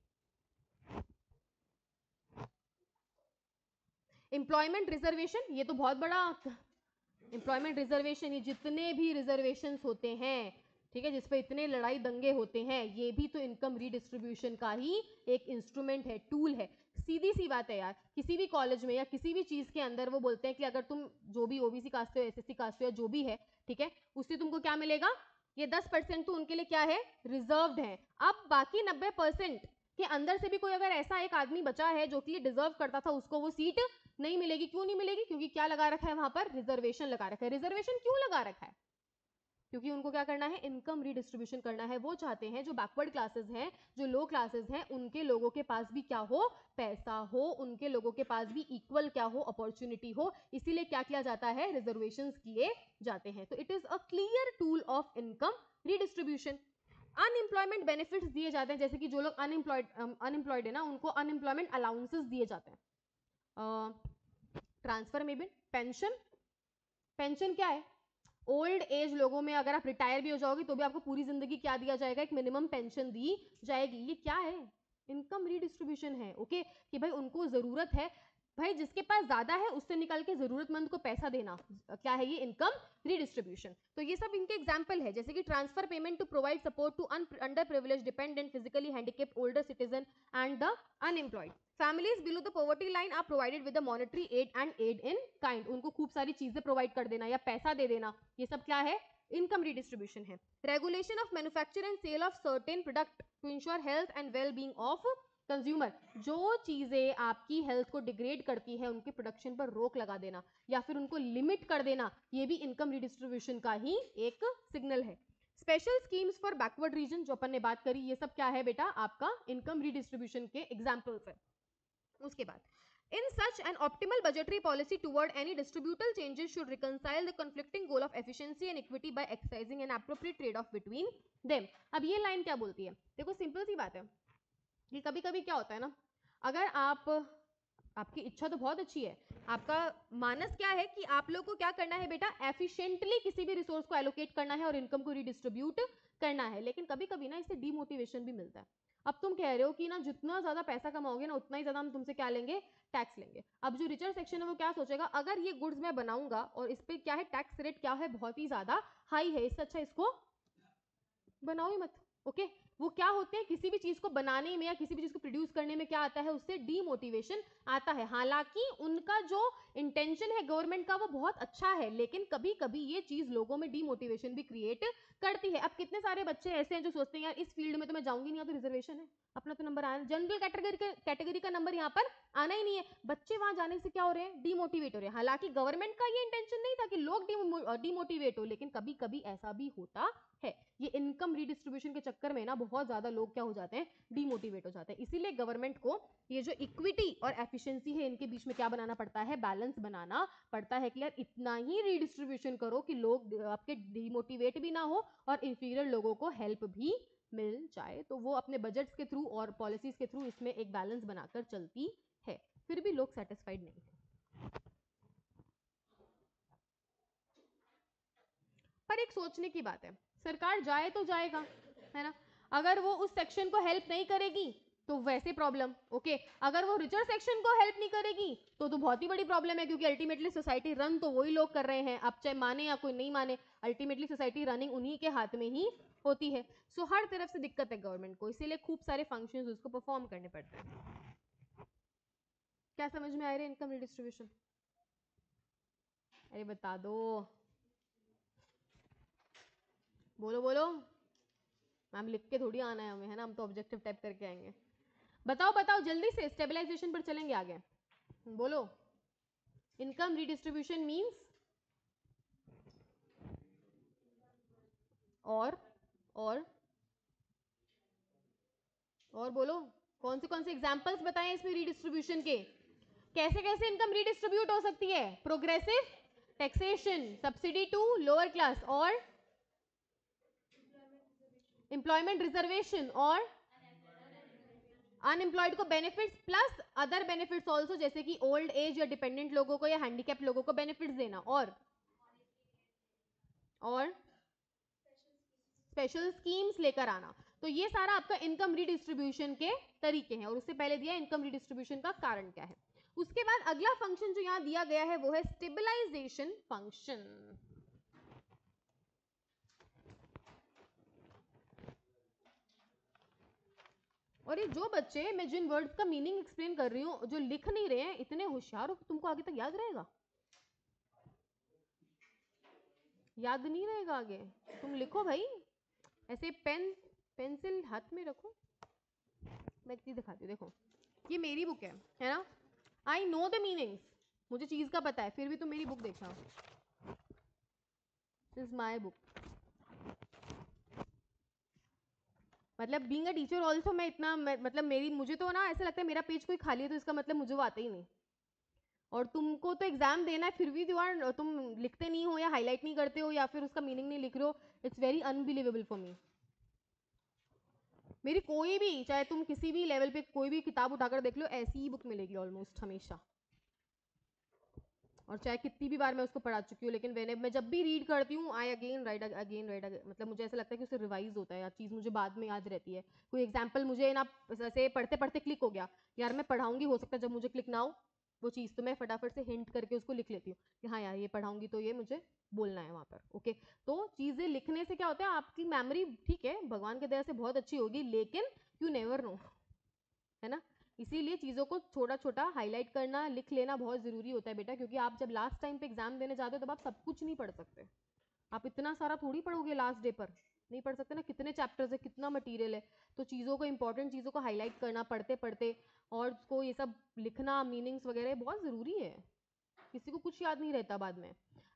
एम्प्लॉयमेंट रिजर्वेशन, ये तो बहुत बड़ा, एम्प्लॉयमेंट रिजर्वेशन, ये जितने भी रिजर्वेशंस होते हैं, ठीक है, जिसपे इतने लड़ाई दंगे होते हैं, ये भी तो इनकम रीडिस्ट्रीब्यूशन का ही एक इंस्ट्रूमेंट है, टूल है। सीधी सी बात है यार, किसी भी कॉलेज में या किसी भी चीज के अंदर वो बोलते हैं कि अगर तुम जो भी ओबीसी कास्ट हो, एसएससी कास्ट हो, जो भी है, ठीक है, उससे तुमको क्या मिलेगा, ये दस परसेंट तो उनके लिए क्या है, रिजर्व्ड है। अब बाकी नब्बे परसेंट के अंदर से भी कोई अगर ऐसा एक आदमी बचा है जो कि डिजर्व करता था, उसको वो सीट नहीं मिलेगी। क्यों नहीं मिलेगी, क्योंकि क्या लगा रखा है वहां पर, रिजर्वेशन लगा रखा है। रिजर्वेशन क्यों लगा रखा है, क्योंकि उनको क्या करना है, इनकम रीडिस्ट्रीब्यूशन करना है। वो चाहते हैं जो बैकवर्ड क्लासेस हैं, जो लो क्लासेस हैं, उनके लोगों के पास भी क्या हो, पैसा हो, उनके लोगों के पास भी इक्वल क्या हो, अपॉर्चुनिटी हो। इसीलिए क्या किया जाता है, रिजर्वेशंस किए जाते हैं। तो it is a clear tool of income redistribution. Unemployment benefits दिए जाते हैं, जैसे कि जो लोग अनएम्प्लॉयड अनएम्प्लॉयड है ना, उनको अनएम्प्लॉयमेंट अलाउंसेस दिए जाते हैं। ट्रांसफर में भी पेंशन, पेंशन क्या है, ओल्ड एज लोगों में अगर आप रिटायर भी हो जाओगे तो भी आपको पूरी जिंदगी क्या दिया जाएगा, एक मिनिमम पेंशन दी जाएगी। ये क्या है, इनकम रीडिस्ट्रीब्यूशन है। ओके कि भाई उनको जरूरत है, भाई जिसके पास ज्यादा है उससे निकाल के जरूरतमंद को पैसा देना, क्या है ये इनकम रीडिस्ट्रीब्यूशन। तो ये सब इनके एग्जाम्पल है, जैसे कि transfer payment to provide support to under privilege dependent physically handicapped older citizen and the unemployed. Families below the poverty line are provided with the monetary aid and aid in kind, उनको खूब सारी चीजें provide कर देना या पैसा दे देना, ये सब क्या है इनकम रीडिस्ट्रीब्यूशन है। Regulation of manufacture and sale of certain product to ensure health and well being of consumer, जो चीजें आपकी हेल्थ को डिग्रेड करती है उनके प्रोडक्शन पर रोक लगा देना या फिर उनको लिमिट कर देना, ये भी इनकम रिडिस्ट्रीब्यूशन का ही एक सिग्नल है। Special schemes for backward region जो अपन ने बात करी, ये सब क्या है बेटा आपका इनकम रिडिस्ट्रीब्यूशन के एग्जाम्पल्स है। उसके बाद In such an optimal budgetary policy toward any distributional changes should reconcile the conflicting goal of efficiency and equity by exercising an appropriate trade-off between them. अब ये लाइन क्या बोलती है, देखो सिंपल सी बात है कि कभी कभी क्या होता है ना, अगर आप, आपकी इच्छा तो बहुत अच्छी है, आपका मानस क्या है कि आप लोग को क्या करना है बेटा, एफिशिएंटली किसी भी रिसोर्स को एलोकेट करना है और इनकम को रिडिस्ट्रीब्यूट करना है, लेकिन कभी कभी ना इससे डीमोटिवेशन भी मिलता है। अब तुम कह रहे हो कि ना जितना ज्यादा पैसा कमाओगे ना उतना ही ज्यादा हम तुमसे क्या लेंगे, टैक्स लेंगे। अब जो रिचर सेक्शन है वो क्या सोचेगा, अगर ये गुड्स मैं बनाऊंगा और इस पे क्या है टैक्स रेट क्या है बहुत ही ज्यादा हाई है, इससे अच्छा इसको बनाओ ही मत। ओके वो क्या होते हैं, किसी भी चीज को बनाने में या किसी भी चीज को प्रोड्यूस करने में क्या आता है, उससे डीमोटिवेशन आता है। हालांकि उनका जो इंटेंशन है गवर्नमेंट का वो बहुत अच्छा है, लेकिन कभी कभी ये चीज लोगों में डीमोटिवेशन भी क्रिएट करती है। अब कितने सारे बच्चे ऐसे हैं जो सोचते हैं यार इस फील्ड में तो मैं जाऊंगी नहीं, यहाँ तो रिजर्वेशन है, अपना तो नंबर आना, जनरल कैटेगरी का कैटेगरी का नंबर यहाँ पर आना ही नहीं है, बच्चे वहां जाने से क्या हो रहे हैं, डीमोटिवेट हो रहे हैं। हालांकि गवर्नमेंट का ये इंटेंशन नहीं था कि लोग डीमोटिवेट हो, लेकिन कभी कभी ऐसा भी होता है। ये इनकम रिडिस्ट्रीब्यूशन के चक्कर में ना बहुत ज्यादा लोग क्या हो जाते हैं, डीमोटिवेट हो जाते हैं। इसीलिए गवर्नमेंट को ये जो इक्विटी और एफिशिएंसी है इनके बीच में क्या बनाना पड़ता है, बैलेंस बनाना पड़ता है कि यार इतना ही रिडिस्ट्रीब्यूशन करो कि लोग आपके डीमोटिवेट भी ना हो और इंफीरियर लोगों को हेल्प भी मिल जाए। तो वो अपने बजट्स के थ्रू और पॉलिसीज के थ्रू इसमें एक बैलेंस बनाकर चलती है, फिर भी लोग सेटिस्फाइड नहीं है। पर एक सोचने की बात है, सरकार जाए तो जाएगा है ना, अगर वो उस सेक्शन को हेल्प नहीं करेगी तो वैसे प्रॉब्लम, ओके अगर वो रिचर सेक्शन को हेल्प नहीं करेगी तो तो बहुत ही बड़ी प्रॉब्लम है, क्योंकि अल्टीमेटली सोसाइटी रन तो वही लोग कर रहे हैं, आप चाहे माने या कोई नहीं माने, अल्टीमेटली सोसाइटी रनिंग उन्हीं के हाथ में ही होती है। सो हर तरफ से दिक्कत है गवर्नमेंट को, इसीलिए खूब सारे फंक्शंस उसको परफॉर्म करने पड़ते हैं। क्या समझ में आ रहा है इनकम रिडिस्ट्रीब्यूशन, अरे बता दो, बोलो बोलो, मैम लिख के थोड़ी आना है हमें है ना, हम तो ऑब्जेक्टिव टाइप करके आएंगे। बताओ बताओ जल्दी से, स्टेबलाइजेशन पर चलेंगे आगे, बोलो इनकम रिडिस्ट्रीब्यूशन मींस और और और बोलो कौन से कौन से एग्जांपल्स बताएं इसमें रिडिस्ट्रीब्यूशन के, कैसे कैसे इनकम रिडिस्ट्रीब्यूट हो सकती है, progressive taxation, subsidy to lower class और एम्प्लॉयमेंट रिजर्वेशन और अनएम्प्लॉयड को benefits plus other benefits also, जैसे कि ओल्ड एज या डिपेंडेंट लोगों को या हैंडीकैप लोगों को बेनिफिट्स देना और और स्पेशल स्कीम्स लेकर आना। तो ये सारा आपका इनकम रिडिस्ट्रीब्यूशन के तरीके हैं, और उससे पहले दिया इनकम रिडिस्ट्रीब्यूशन का कारण क्या है। उसके बाद अगला फंक्शन जो यहाँ दिया गया है वो है स्टेबलाइजेशन फंक्शन। और ये जो बच्चे, मैं जिन वर्ड्स का मीनिंग एक्सप्लेन कर रही हूँ, जो लिख नहीं रहे हैं, इतने होशियार हो तुमको आगे तक याद रहेगा, याद नहीं रहेगा आगे, तुम लिखो भाई, ऐसे पेन पेंसिल हाथ में रखो, मैं इतनी दिखाती हूँ, देखो ये मेरी बुक है है ना, आई नो द मीनिंग्स, मुझे चीज का पता है, फिर भी तुम मेरी बुक देख रहे हो, दिस इज माय बुक। मतलब बीइंग अ टीचर ऑल्सो मैं इतना मतलब मेरी मुझे तो ना ऐसा लगता है मेरा पेज कोई खाली है तो इसका मतलब मुझे वो आता ही नहीं, और तुमको तो एग्जाम देना है फिर भी तुम तुम लिखते नहीं हो या हाईलाइट नहीं करते हो या फिर उसका मीनिंग नहीं लिख रहे हो, it's very unbelievable for me. मेरी कोई भी, चाहे तुम किसी भी लेवल पे कोई भी किताब उठाकर देख लो, ऐसी ही बुक मिलेगी ऑलमोस्ट हमेशा, और चाहे कितनी भी बार मैं उसको पढ़ा चुकी हूँ, लेकिन मैंने मैं जब भी रीड करती हूँ I again write again write again, मतलब मुझे ऐसा लगता है कि उसे रिवाइज होता है यार, चीज़ मुझे बाद में याद रहती है। कोई एग्जाम्पल मुझे ना ऐसे पढ़ते पढ़ते क्लिक हो गया, यार मैं पढ़ाऊंगी, हो सकता है जब मुझे क्लिक ना हो वो चीज़, तो मैं फटाफट से हिंट करके उसको लिख लेती हूँ कि हाँ यार ये पढ़ाऊंगी तो ये मुझे बोलना है वहाँ पर। ओके, तो चीज़ें लिखने से क्या होता है, आपकी मेमोरी ठीक है भगवान की दया से बहुत अच्छी होगी, लेकिन यू नेवर नो, है ना। इसीलिए चीज़ों को छोटा छोटा हाईलाइट करना, लिख लेना बहुत ज़रूरी होता है बेटा, क्योंकि आप जब लास्ट टाइम पे एग्जाम देने जाते हो तब तो आप सब कुछ नहीं पढ़ सकते, आप इतना सारा थोड़ी पढ़ोगे लास्ट डे पर, नहीं पढ़ सकते ना, कितने चैप्टर्स है, कितना मटेरियल है। तो चीज़ों को, इंपॉर्टेंट चीज़ों को हाईलाइट करना पढ़ते पढ़ते, और उसको ये सब लिखना, मीनिंग्स वगैरह बहुत ज़रूरी है। किसी को कुछ याद नहीं रहता बाद में,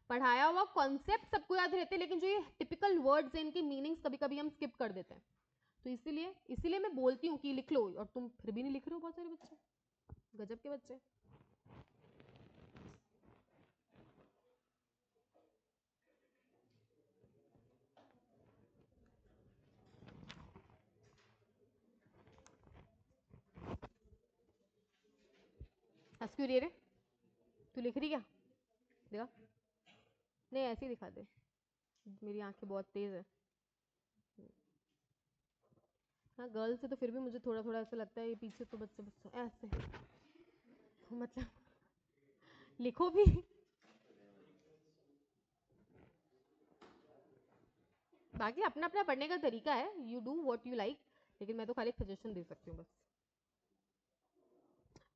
पढ़ाया हुआ कॉन्सेप्ट सबको याद रहते हैं, लेकिन जो ये टिपिकल वर्ड्स हैं इनकी मीनिंग्स कभी कभी हम स्किप कर देते हैं। तो इसीलिए इसीलिए मैं बोलती हूँ कि लिख लो, और तुम फिर भी नहीं लिख रहे हो, बहुत सारे बच्चे, गजब के बच्चे। हंस क्यों रही रे, तू लिख रही क्या? देखा नहीं, ऐसे ही दिखा दे, मेरी आंखें बहुत तेज है। हाँ, गर्ल्स से तो फिर भी मुझे थोड़ा थोड़ा ऐसा लगता है, ये पीछे तो बच्चे बच्चे ऐसे, तो मतलब लिखो भी। बाकी अपना अपना पढ़ने का तरीका है, you do what you like, लेकिन मैं तो खाली एक सजेशन दे सकती हूँ बस।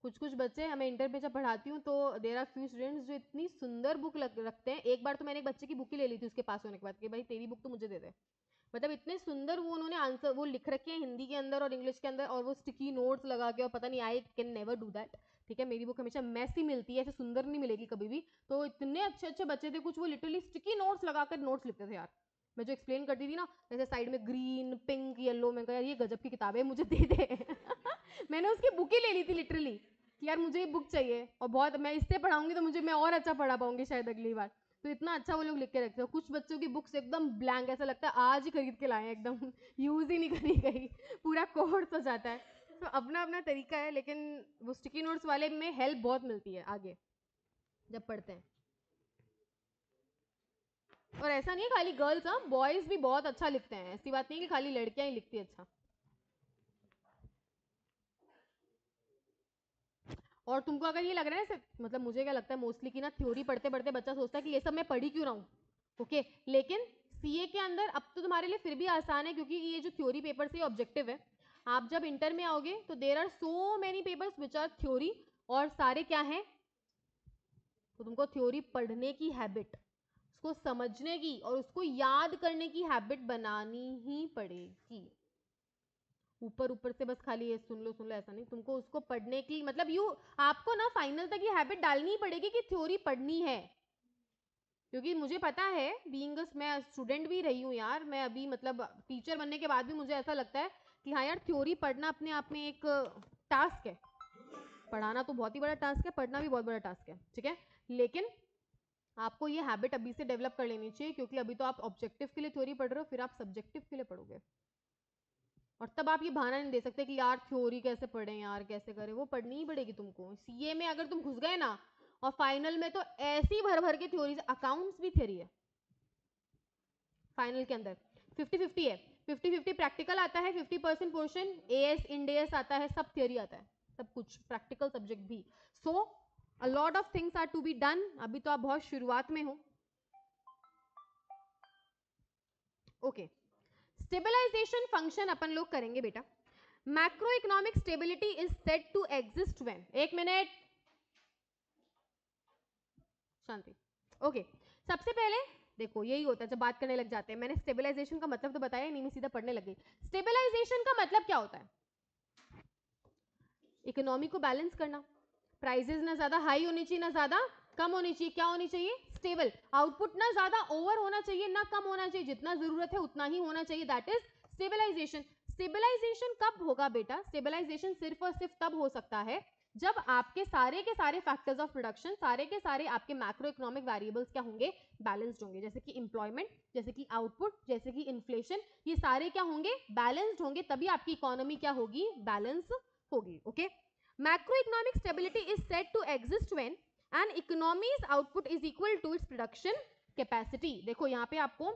कुछ कुछ बच्चे, हमें इंटर पे जब पढ़ाती हूँ तो देयर आर फ्यू स्टूडेंट्स जो इतनी सुंदर बुक रखते हैं। एक बार तो मैंने एक बच्चे की बुक ही ले ली थी उसके पास होने के बाद कि भाई तेरी बुक तो मुझे दे दे, मतलब इतने सुंदर वो उन्होंने आंसर वो लिख रखे हैं हिंदी के अंदर और इंग्लिश के अंदर, और वो स्टिकी नोट्स लगा के, और पता नहीं, I can never do that. ठीक है, मेरी बुक हमेशा मैस ही मिलती है, ऐसे सुंदर नहीं मिलेगी कभी भी। तो इतने अच्छे अच्छे बच्चे थे, कुछ वो लिटरली स्टिकी नोट्स लगाकर नोट्स लिखते थे यार। मैं जो एक्सप्लेन करती थी ना, जैसे साइड में ग्रीन, पिंक, येलो, मैं कहा यार ये गजब की किताब है, मुझे दे दे। मैंने उसकी बुक ही ले ली थी लिटरली कि यार मुझे ये बुक चाहिए, और बहुत मैं इससे पढ़ाऊंगी तो मुझे मैं और अच्छा पढ़ा पाऊंगी शायद अगली बार। तो इतना अच्छा वो लोग लिख के रखते हैं। कुछ बच्चों की बुक्स एकदम ब्लैंक, ऐसा लगता है आज ही खरीद के लाए हैं, एकदम यूज़ ही नहीं करी गई, पूरा कोर्स हो जाता है। तो अपना अपना तरीका है, लेकिन वो स्टिकी नोट्स वाले में हेल्प बहुत मिलती है आगे जब पढ़ते हैं। और ऐसा नहीं है खाली गर्ल्स, हाँ बॉयज़ भी बहुत अच्छा लिखते हैं, ऐसी बात नहीं कि खाली लड़कियाँ ही लिखती अच्छा। और तुमको अगर ये लग रहा है ना, मतलब मुझे क्या लगता है मोस्टली कि ना थ्योरी पढ़ते पढ़ते बच्चा सोचता है कि ये सब मैं पढ़ी क्यों रहा हूँ। ओके, लेकिन सीए के अंदर अब तो तुम्हारे लिए फिर भी आसान है, क्योंकि ये जो थ्योरी पेपर से ऑब्जेक्टिव है। आप जब इंटर में आओगे तो there are so many papers which are theory, और सारे क्या हैं, तो तुमको थ्योरी पढ़ने की हैबिट, उसको समझने की और उसको याद करने की हैबिट बनानी ही पड़ेगी। ऊपर ऊपर से बस खाली ये सुन लो सुन लो ऐसा नहीं, तुमको उसको पढ़ने की, मतलब यू आपको ना फाइनल तक ये हैबिट डालनी ही पड़ेगी कि थ्योरी पढ़नी है। क्योंकि मुझे पता है, बीइंग मैं स्टूडेंट भी रही हूँ यार, मैं अभी मतलब टीचर बनने के बाद भी मुझे ऐसा लगता है कि हाँ यार थ्योरी पढ़ना अपने आप में एक टास्क है। पढ़ाना तो बहुत ही बड़ा टास्क है, पढ़ना भी बहुत बड़ा टास्क है, ठीक है, लेकिन आपको ये हैबिट अभी से डेवलप कर लेनी चाहिए, क्योंकि अभी तो आप ऑब्जेक्टिव के लिए थ्योरी पढ़ रहे हो, फिर आप सब्जेक्टिव के लिए पढ़ोगे। और तब आप ये बहाना नहीं दे सकते कि यार थ्योरी कैसे पढ़ें, यार कैसे करें, वो पढ़नी ही पड़ेगी तुमको। सीए में अगर तुम घुस गए ना, और फाइनल में तो ऐसी भर भर के थ्योरी, अकाउंट्स भी थ्योरी है फाइनल के अंदर, फिफ्टी फिफ्टी है, फिफ्टी फिफ्टी प्रैक्टिकल आता है, फिफ्टी परसेंट पोर्शन एएस इंडेस आता है, सब थ्योरी आता है, सब कुछ प्रैक्टिकल सब्जेक्ट भी। So a lot of things are to be done, अभी तो आप बहुत शुरुआत में हो। Okay okay. स्टेबलाइजेशन फंक्शन अपन लोग करेंगे बेटा। Macro economic stability is said to exist when, एक मिनट शांति। ओके, सबसे पहले देखो यही होता है जब बात करने लग जाते हैं, मैंने स्टेबलाइजेशन का मतलब तो बताया नहीं, मैं सीधा पढ़ने लग गई। स्टेबलाइजेशन का मतलब क्या होता है? इकोनॉमी को बैलेंस करना, प्राइसेस ना ज्यादा हाई होनी चाहिए ना ज्यादा कम होनी चाहिए, क्या होनी चाहिए? स्टेबल। आउटपुट ना ज्यादा ओवर होना चाहिए ना कम होना चाहिए, जितना जरूरत है उतना ही होना चाहिए, दैट इज स्टेबलाइजेशन। स्टेबलाइजेशन कब होगा बेटा? स्टेबलाइजेशन सिर्फ और सिर्फ तब हो सकता है जब आपके सारे के सारे फैक्टर्स ऑफ प्रोडक्शन, सारे के सारे आपके मैक्रो इकोनॉमिक वेरिएबल्स क्या होंगे? बैलेंस्ड होंगे। जैसे कि एम्प्लॉयमेंट, जैसे कि आउटपुट, जैसे कि इन्फ्लेशन, ये सारे क्या होंगे? बैलेंस्ड होंगे, तभी आपकी इकोनॉमी क्या होगी? बैलेंस होगी। Okay, macro economic stability is said to exist when and economy's output is equal to its production capacity. देखो यहाँ पे आपको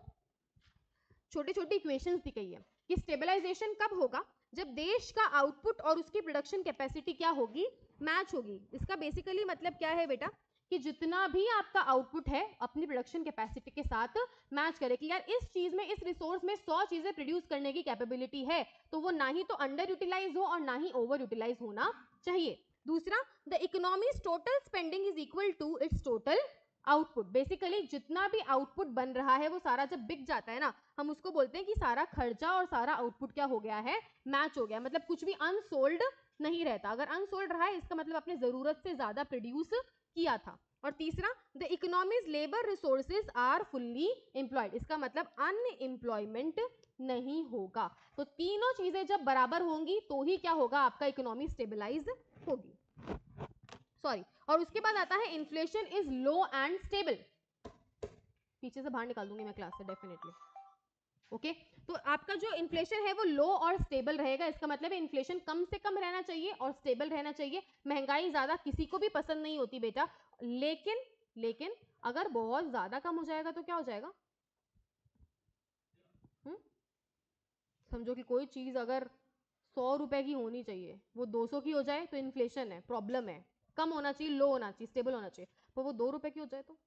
छोटी छोटी इक्वेशंस दी गई है कि स्टेबलाइजेशन कब होगा, जब देश का आउटपुट और उसकी प्रोडक्शन कैपेसिटी क्या होगी, मैच होगी। इसका बेसिकली मतलब क्या है बेटा कि जितना भी आपका आउटपुट है अपनी प्रोडक्शन कैपेसिटी के साथ मैच करे कि यार इस चीज में, इस रिसोर्स में सौ चीजें प्रोड्यूस करने की कैपेबिलिटी है, तो वो ना ही तो अंडर यूटिलाइज हो और ना ही ओवर यूटिलाइज होना चाहिए। दूसरा, the economy's total spending is equal to its total output. Basically जितना भी आउटपुट बन रहा है वो सारा जब बिक जाता है ना, हम उसको बोलते हैं कि सारा खर्चा और सारा आउटपुट क्या हो गया है, मैच हो गया। मतलब कुछ भी अनसोल्ड नहीं रहता। अगर अनसोल्ड रहा है इसका मतलब अपने जरूरत से ज्यादा प्रोड्यूस किया था। और तीसरा, the economy's labour resources are fully employed. इसका मतलब अनएम्प्लॉयमेंट नहीं होगा। तो तीनों चीजें जब बराबर होंगी तो ही क्या होगा, आपका इकोनॉमी स्टेबलाइज होगी। सॉरी, और उसके बाद आता है inflation is low and stable. पीछे से बाहर निकाल दूंगी मैं क्लास से डेफिनेटली। Okay okay? तो आपका जो इन्फ्लेशन है वो लो और स्टेबल रहेगा। इसका मतलब है इन्फ्लेशन कम से कम रहना चाहिए और स्टेबल रहना चाहिए। महंगाई ज्यादा किसी को भी पसंद नहीं होती बेटा, लेकिन लेकिन अगर बहुत ज्यादा कम हो जाएगा तो क्या हो जाएगा, हुँ? समझो कि कोई चीज अगर सौ रुपए की होनी चाहिए वो दो सौ की हो जाए तो इन्फ्लेशन है, प्रॉब्लम है। कम होना चाहिए, लो होना चाहिए, स्टेबल होना चाहिए, पर वो दो रुपए की हो जाए तो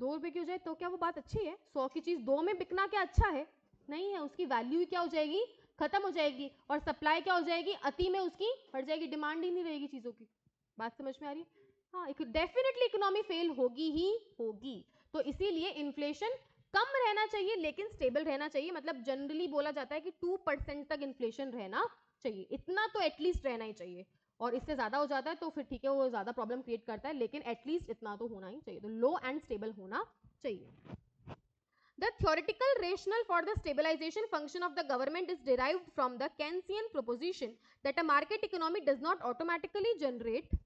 दो रुपए की हो जाए तो क्या वो बात अच्छी है? सौ की चीज दो में बिकना क्या अच्छा है? नहीं है। उसकी वैल्यू क्या हो जाएगी, खत्म हो जाएगी। और सप्लाई क्या हो जाएगी, अति में उसकी बढ़ जाएगी, डिमांड ही नहीं रहेगी चीजों की। बात समझ में आ रही है? हाँ, डेफिनेटली इकोनॉमी फेल होगी ही होगी। तो इसीलिए इन्फ्लेशन कम रहना चाहिए लेकिन स्टेबल रहना चाहिए। मतलब जनरली बोला जाता है कि टू परसेंट तक इन्फ्लेशन रहना चाहिए, इतना तो एटलीस्ट रहना ही चाहिए। और इससे ज्यादा हो जाता है तो फिर ठीक है, वो ज्यादा प्रॉब्लम क्रिएट करता है, लेकिन एटलीस्ट इतना तो होना ही चाहिए। तो लो एंड स्टेबल होना चाहिए। The theoretical rational for the stabilization function of the government is derived from the केन्सियन proposition that a market economy does not automatically generate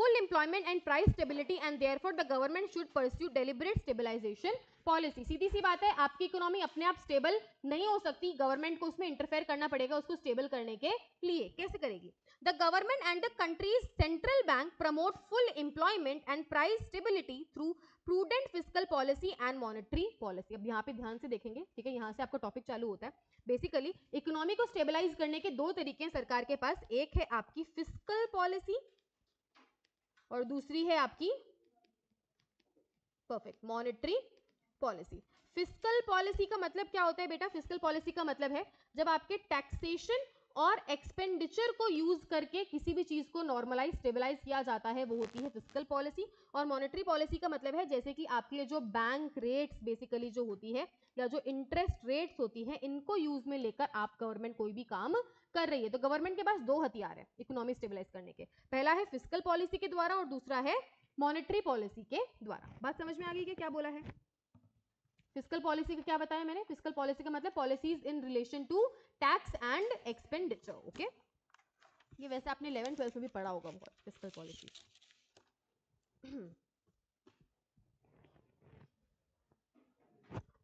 full employment and price stability and therefore the government should pursue deliberate stabilization policy। सीधी सी बात है, आपकी economy अपने आप stable नहीं हो सकती, गवर्नमेंट को उसमें इंटरफेयर करना पड़ेगा उसको स्टेबल करने के लिए। कैसे करेगी? The government and the country's central bank promote full employment and price stability through prudent fiscal policy and monetary policy. अब यहाँ पे ध्यान से देखेंगे, ठीक है, यहाँ से आपका टॉपिक चालू होता है। बेसिकली इकोनॉमी को स्टेबलाइज करने के दो तरीके हैं सरकार के पास, एक है आपकी फिस्कल पॉलिसी और दूसरी है आपकी perfect monetary policy. Fiscal policy का मतलब क्या होता है बेटा? फिस्कल पॉलिसी का मतलब है जब आपके टैक्सेशन और एक्सपेंडिचर को यूज करके किसी भी चीज को नॉर्मलाइज, स्टेबलाइज किया जाता है, वो होती है फिस्कल पॉलिसी। और मॉनेटरी पॉलिसी का मतलब है जैसे कि आपके जो बैंक रेट्स बेसिकली जो होती है या जो इंटरेस्ट रेट्स होती है, इनको यूज में लेकर आप गवर्नमेंट कोई भी काम कर रही है। तो गवर्नमेंट के पास दो हथियार है इकोनॉमी स्टेबलाइज करने के, पहला है फिस्कल पॉलिसी के द्वारा और दूसरा है मॉनेटरी पॉलिसी के द्वारा। बात समझ में आ गई कि क्या बोला है? फिस्कल पॉलिसी का क्या बताया मैंने? फिस्कल पॉलिसी का मतलब policies in relation to tax and expenditure. Okay, ये वैसे आपने इलेवन ट्वेल्थ में भी पढ़ा होगा फिस्कल पॉलिसी।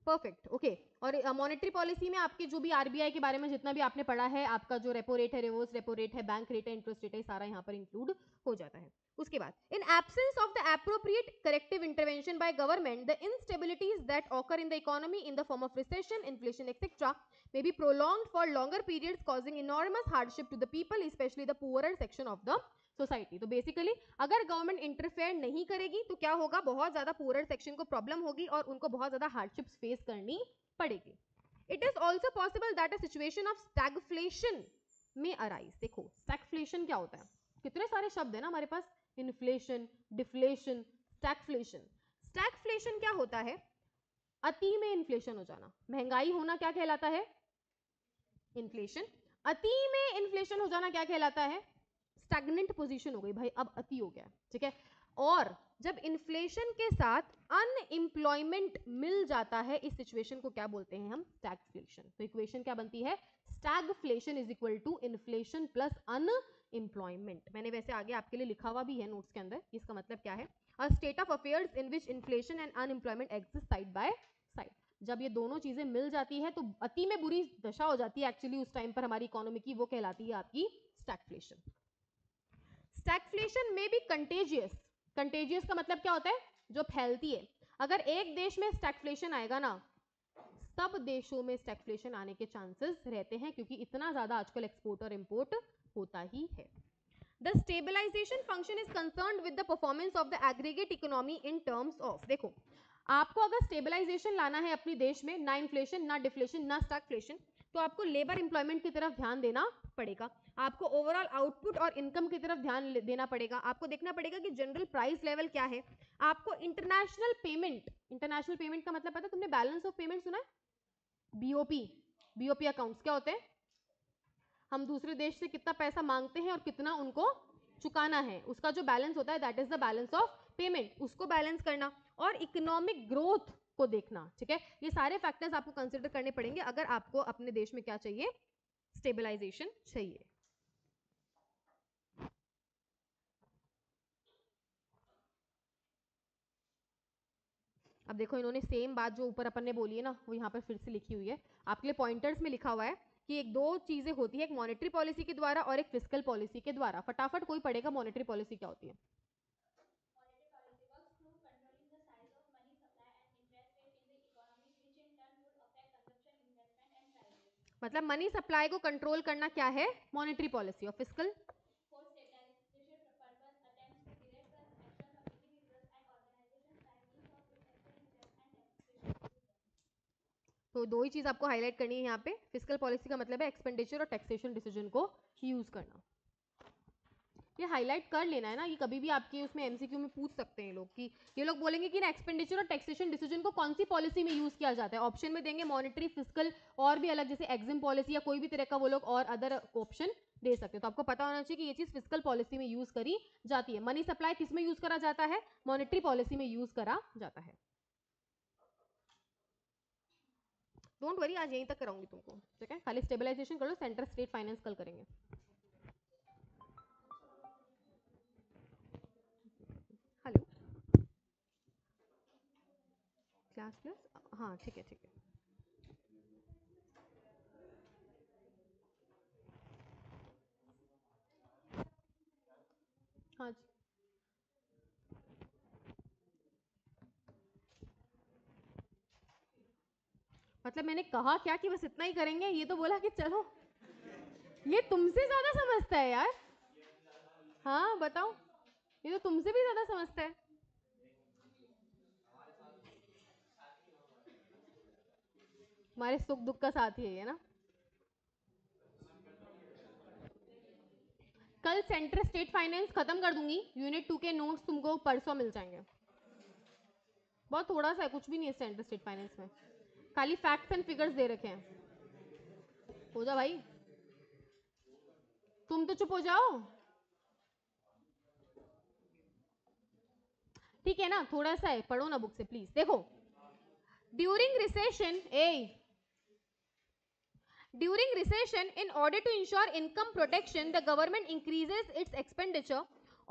Perfect, okay. और मॉनेटरी uh, पॉलिसी में आपके जो भी आरबीआई के बारे में जितना भी आपने पढ़ा है, आपका जो रेपो रेट है, रिवर्स रेपो रेट है, बैंक रेट है, इंटरेस्ट रेट है, सारा यहाँ पर इंक्लूड हो जाता है। उसके बाद in absence of the appropriate corrective intervention by government the instabilities that occur in the economy in the form of recession, inflation etcetera may be prolonged for longer periods causing enormous hardship to the people, specially the poorer section of the society. तो basically अगर government interfere नहीं करेगी तो क्या होगा, बहुत ज्यादा poorer section को प्रॉब्लम होगी और उनको बहुत ज्यादा हार्डशिप्स फेस करनी पड़ेगी। It is also possible that a situation of स्टैगफ्लेशन may arise. देखो स्टैगफ्लेशन क्या होता है, कितने सारे शब्द है ना हमारे पास, इन्फ्लेशन, डिफ्लेशन, स्टैगफ्लेशन। स्टैगफ्लेशन क्या होता है? अति में इन्फ्लेशन हो जाना। महंगाई होना क्या कहलाता है? इन्फ्लेशन। अति में इन्फ्लेशन हो जाना क्या कहलाता है? स्टैग्नेंट पोजीशन हो गई भाई, अब अति हो गया, ठीक है। और जब इन्फ्लेशन के साथ अनएम्प्लॉयमेंट मिल जाता है, इस सिचुएशन को क्या बोलते हैं हम? स्टैगफ्लेशन। तो इक्वेशन क्या बनती है? स्टैगफ्लेशन is equal to inflation plus unemployment. मैंने वैसे आगे आपके लिए लिखा हुआ भी है नोट्स के अंदर। इसका मतलब क्या है? A state of affairs in which inflation and unemployment exist side by side. जब ये दोनों चीजें मिल जाती है तो अति में बुरी दशा हो जाती है एक्चुअली उस टाइम पर हमारी इकोनॉमी की, वो कहलाती है आपकी स्टैगफ्लेशन। स्टैगफ्लेशन में भी कंटेजियस, कंटेजियस का मतलब क्या होता है, जो फैलती है। अगर एक देश में स्टैगफ्लेशन आएगा ना, सब देशों में स्टैगफ्लेशन आने के चांसेस रहते हैं, क्योंकि इतना ज्यादा आजकल एक्सपोर्ट और इंपोर्ट होता ही है। The stabilization function is concerned with the performance of the aggregate economy in terms of, देखो आपको अगर स्टेबलाइजेशन लाना है अपने देश में, ना इन्फ्लेशन ना डिफ्लेशन ना स्टैगफ्लेशन, तो आपको लेबर एम्प्लॉयमेंट की तरफ ध्यान देना पड़ेगा, आपको ओवरऑल आउटपुट और इनकम की तरफ ध्यान देना पड़ेगा, आपको देखना पड़ेगा कि जनरल प्राइस लेवल क्या है, आपको इंटरनेशनल पेमेंट, इंटरनेशनल पेमेंट का मतलब पता है तुमने बैलेंस ऑफ पेमेंट सुना है, बीओपी, बीओपी अकाउंट्स क्या होते हैं, हम दूसरे देश से कितना पैसा मांगते हैं और कितना उनको चुकाना है, उसका जो बैलेंस होता है that is the balance of payment, उसको बैलेंस करना और इकोनॉमिक ग्रोथ को देखना, ठीक है। ये सारे फैक्टर्स आपको कंसिडर करने पड़ेंगे अगर आपको अपने देश में क्या चाहिए, स्टेबलाइजेशन चाहिए। अब देखो इन्होंने सेम बात जो ऊपर अपन ने बोली है ना, वो यहाँ पर फिर से लिखी हुई है आपके लिए, पॉइंटर्स में लिखा हुआ है कि एक दो चीजें होती है, एक मॉनेटरी पॉलिसी के द्वारा और एक फिस्कल पॉलिसी के द्वारा। फटाफट कोई पढ़ेगा मॉनेटरी पॉलिसी क्या होती है। मतलब मनी सप्लाई को कंट्रोल करना क्या है, मॉनेटरी पॉलिसी। और फिस्कल, तो दो ही चीज आपको हाईलाइट करनी है यहाँ पे। फिस्कल पॉलिसी का मतलब है एक्सपेंडिचर और टैक्सेशन डिसीजन को यूज करना, ये हाईलाइट कर लेना है ना, ये कभी भी आपके उसमें एमसीक्यू में पूछ सकते हैं लोग, कि ये लोग बोलेंगे कि ना एक्सपेंडिचर और टैक्सेशन डिसीजन को कौन सी पॉलिसी में यूज किया जाता है, ऑप्शन में देंगे मॉनेटरी, फिस्कल और भी अलग, जैसे एग्जिम पॉलिसी या कोई भी तरह का वो लोग और अदर ऑप्शन दे सकते हैं। तो आपको पता होना चाहिए कि ये चीज फिस्कल पॉलिसी में यूज करी जाती है। मनी सप्लाई किस में यूज करा जाता है, मॉनेटरी पॉलिसी में यूज करा जाता है। डोंट वरी, आज यहीं तक कराऊंगी तुमको, ठीक है। खाली स्टेबलाइजेशन कर लो, सेंटर स्टेट फाइनेंस कल करेंगे। हेलो क्लास प्लस, हाँ ठीक है ठीक है। हाँ जी, मतलब मैंने कहा क्या कि बस इतना ही करेंगे, ये तो बोला कि चलो ये तुमसे ज्यादा समझता है यार, हाँ बताओ ये तो तुमसे भी ज्यादा समझता है। हमारे सुख दुख का साथ ही है ना। कल सेंट्रल स्टेट फाइनेंस खत्म कर दूंगी, यूनिट टू के नोट्स तुमको परसों मिल जाएंगे, बहुत थोड़ा सा है, कुछ भी नहीं है सेंट्रल स्टेट फाइनेंस में, खाली फैक्ट्स एंड फिगर्स दे रखे हैं। हो जा भाई, तुम तो चुप हो जाओ, ठीक है ना, थोड़ा सा है, पढ़ो ना बुक से प्लीज। देखो during recession, a during recession in order to ensure income protection the government increases its expenditure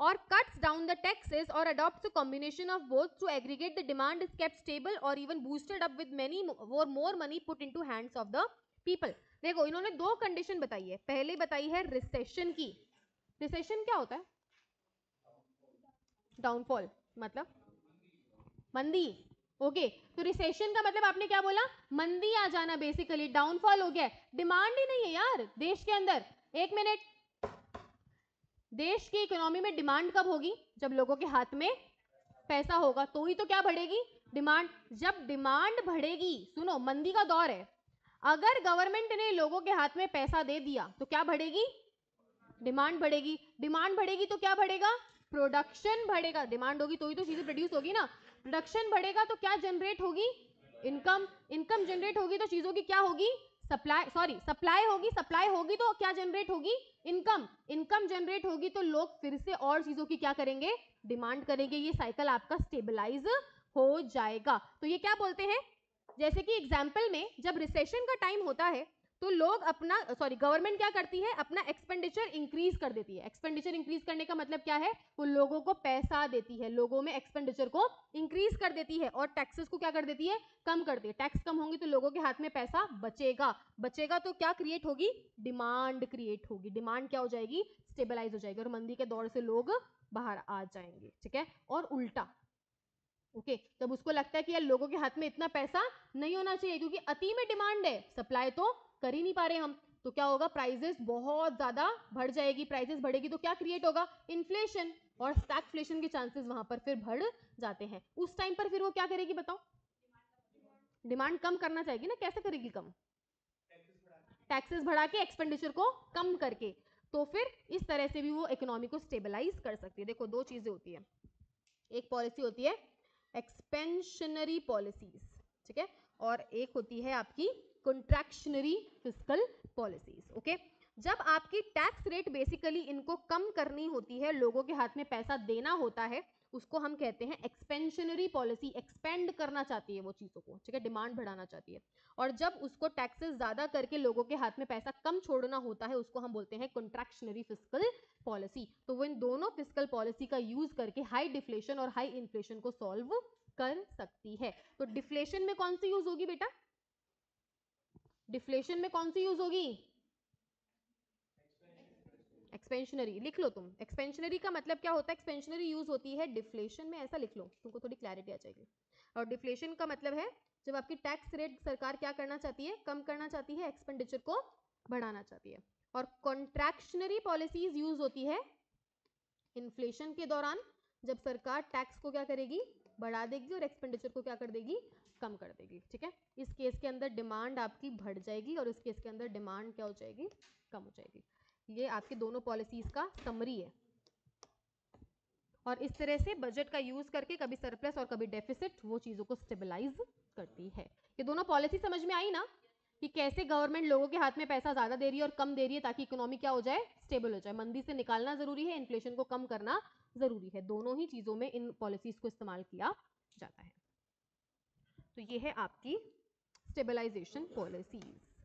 और cuts down the taxes or adopts a combination of both to aggregate the demand is kept stable or even boosted up with many more, more money put into hands of the people। देखो इन्होंने दो condition बताई है, पहले बताई है recession की। Recession क्या होता है, डाउनफॉल, मतलब मंदी। ओके, तो रिसेशन का मतलब आपने क्या बोला, मंदी आ जाना, बेसिकली डाउनफॉल हो गया, डिमांड ही नहीं है यार देश के अंदर। एक मिनट, देश की इकोनॉमी में डिमांड कब होगी, जब लोगों के हाथ में पैसा होगा, तो ही तो क्या बढ़ेगी डिमांड। जब डिमांड बढ़ेगी, सुनो मंदी का दौर है, अगर गवर्नमेंट ने लोगों के हाथ में पैसा दे दिया तो क्या बढ़ेगी, डिमांड बढ़ेगी, डिमांड बढ़ेगी तो क्या बढ़ेगा, प्रोडक्शन बढ़ेगा। डिमांड होगी तो ही तो चीजें प्रोड्यूस होगी ना, प्रोडक्शन बढ़ेगा तो क्या जनरेट होगी, इनकम, इनकम जनरेट होगी तो चीजों की क्या होगी, सप्लाई, सॉरी सप्लाई होगी, सप्लाई होगी तो क्या जनरेट होगी, इनकम, इनकम जनरेट होगी तो लोग फिर से और चीजों की क्या करेंगे, डिमांड करेंगे, ये साइकिल आपका स्टेबलाइज हो जाएगा। तो ये क्या बोलते हैं, जैसे कि एग्जांपल में जब रिसेशन का टाइम होता है तो तो लोग अपना सॉरी गवर्नमेंट क्या करती है, अपना एक्सपेंडिचर इंक्रीज कर देती है। एक्सपेंडिचर इंक्रीज करने का मतलब क्या है, वो लोगों को पैसा देती है, लोगों में एक्सपेंडिचर को इंक्रीज कर देती है और टैक्सेस को क्या कर देती है, कम करती है। टैक्स कम होंगे तो लोगों के हाथ में पैसा बचेगा, बचेगा तो क्या क्रिएट होगी, डिमांड क्रिएट होगी। डिमांड क्या हो जाएगी, स्टेबलाइज हो जाएगी और मंदी के दौर से लोग बाहर आ जाएंगे, ठीक है। और उल्टा ओके okay, तब उसको लगता है कि यार लोगों के हाथ में इतना पैसा नहीं होना चाहिए क्योंकि अति में डिमांड है, सप्लाई तो कर ही नहीं पा रहे हम, तो क्या होगा, प्राइसेस बहुत ज्यादा बढ़ जाएगी। प्राइसेस बढ़ेगी तो क्या क्रिएट होगा, इन्फ्लेशन, और स्टैगफ्लेशन के चांसेस वहां पर फिर बढ़ जाते हैं। उस टाइम पर फिर वो क्या करेगी बताओ, डिमांड कम करना चाहेगी ना, कैसे करेगी कम, टैक्सेस बढ़ा के, एक्सपेंडिचर को कम करके, तो फिर इस तरह से भी वो इकोनॉमी को स्टेबलाइज कर सकती है। देखो दो चीजें होती है, एक पॉलिसी होती है एक्सपेंशनरी पॉलिसीज, ठीक है, और एक होती है आपकी कॉन्ट्रैक्शनरी फिस्कल पॉलिसीज, ओके। जब आपकी टैक्स रेट बेसिकली इनको कम करनी होती है, लोगों के हाथ में पैसा देना होता है, उसको हम कहते हैं एक्सपेंशनरी पॉलिसी। एक्सपेंड करना चाहती है वो चीज़ों को, ठीक है, डिमांड बढ़ाना चाहती है, और जब उसको टैक्सेस ज़्यादा करके लोगों के हाथ में पैसा कम छोड़ना होता है, उसको हम बोलते हैं कॉन्ट्रैक्शनरी फिस्कल पॉलिसी। तो वो इन दोनों फिस्कल पॉलिसी का यूज़ करके हाई डिफ्लेशन और हाई इन्फ्लेशन को सॉल्व कर सकती है। तो डिफ्लेशन में कौन सी यूज़ होगी बेटा, डिफ्लेशन में कौन सी यूज़ होगी, एक्सपेंशनरी, लिख लो तुम। एक्सपेंशनरी का मतलब क्या होता है, एक्सपेंशनरी यूज होती है डिफ्लेशन में, ऐसा लिख लो, तुमको थोड़ी क्लैरिटी आ जाएगी। और डिफ्लेशन का मतलब है जब आपकी टैक्स रेट सरकार क्या करना चाहती है, कम करना चाहती है, एक्सपेंडिचर को बढ़ाना चाहती है। और कॉन्ट्रैक्शनरी पॉलिसीज यूज होती है इन्फ्लेशन के दौरान, जब सरकार टैक्स को क्या करेगी, बढ़ा देगी और एक्सपेंडिचर को क्या कर देगी, कम कर देगी, ठीक है। इस केस के अंदर डिमांड आपकी बढ़ जाएगी और इस केस के अंदर डिमांड क्या हो जाएगी, कम हो जाएगी। ये आपके दोनों पॉलिसीज का समरी है। और इस तरह से बजट का यूज करके कभी सरप्लस और कभी डेफिसिट वो चीजों को स्टेबलाइज करती है। ये दोनों पॉलिसी समझ में आई ना कि कैसे गवर्नमेंट लोगों के हाथ में पैसा ज्यादा दे रही है और कम दे रही है ताकि इकोनॉमी क्या हो जाए, स्टेबल हो जाए। मंदी से निकालना जरूरी है, इन्फ्लेशन को कम करना जरूरी है, दोनों ही चीजों में इन पॉलिसीज को इस्तेमाल किया जाता है। तो ये है आपकी स्टेबलाइजेशन पॉलिसीज।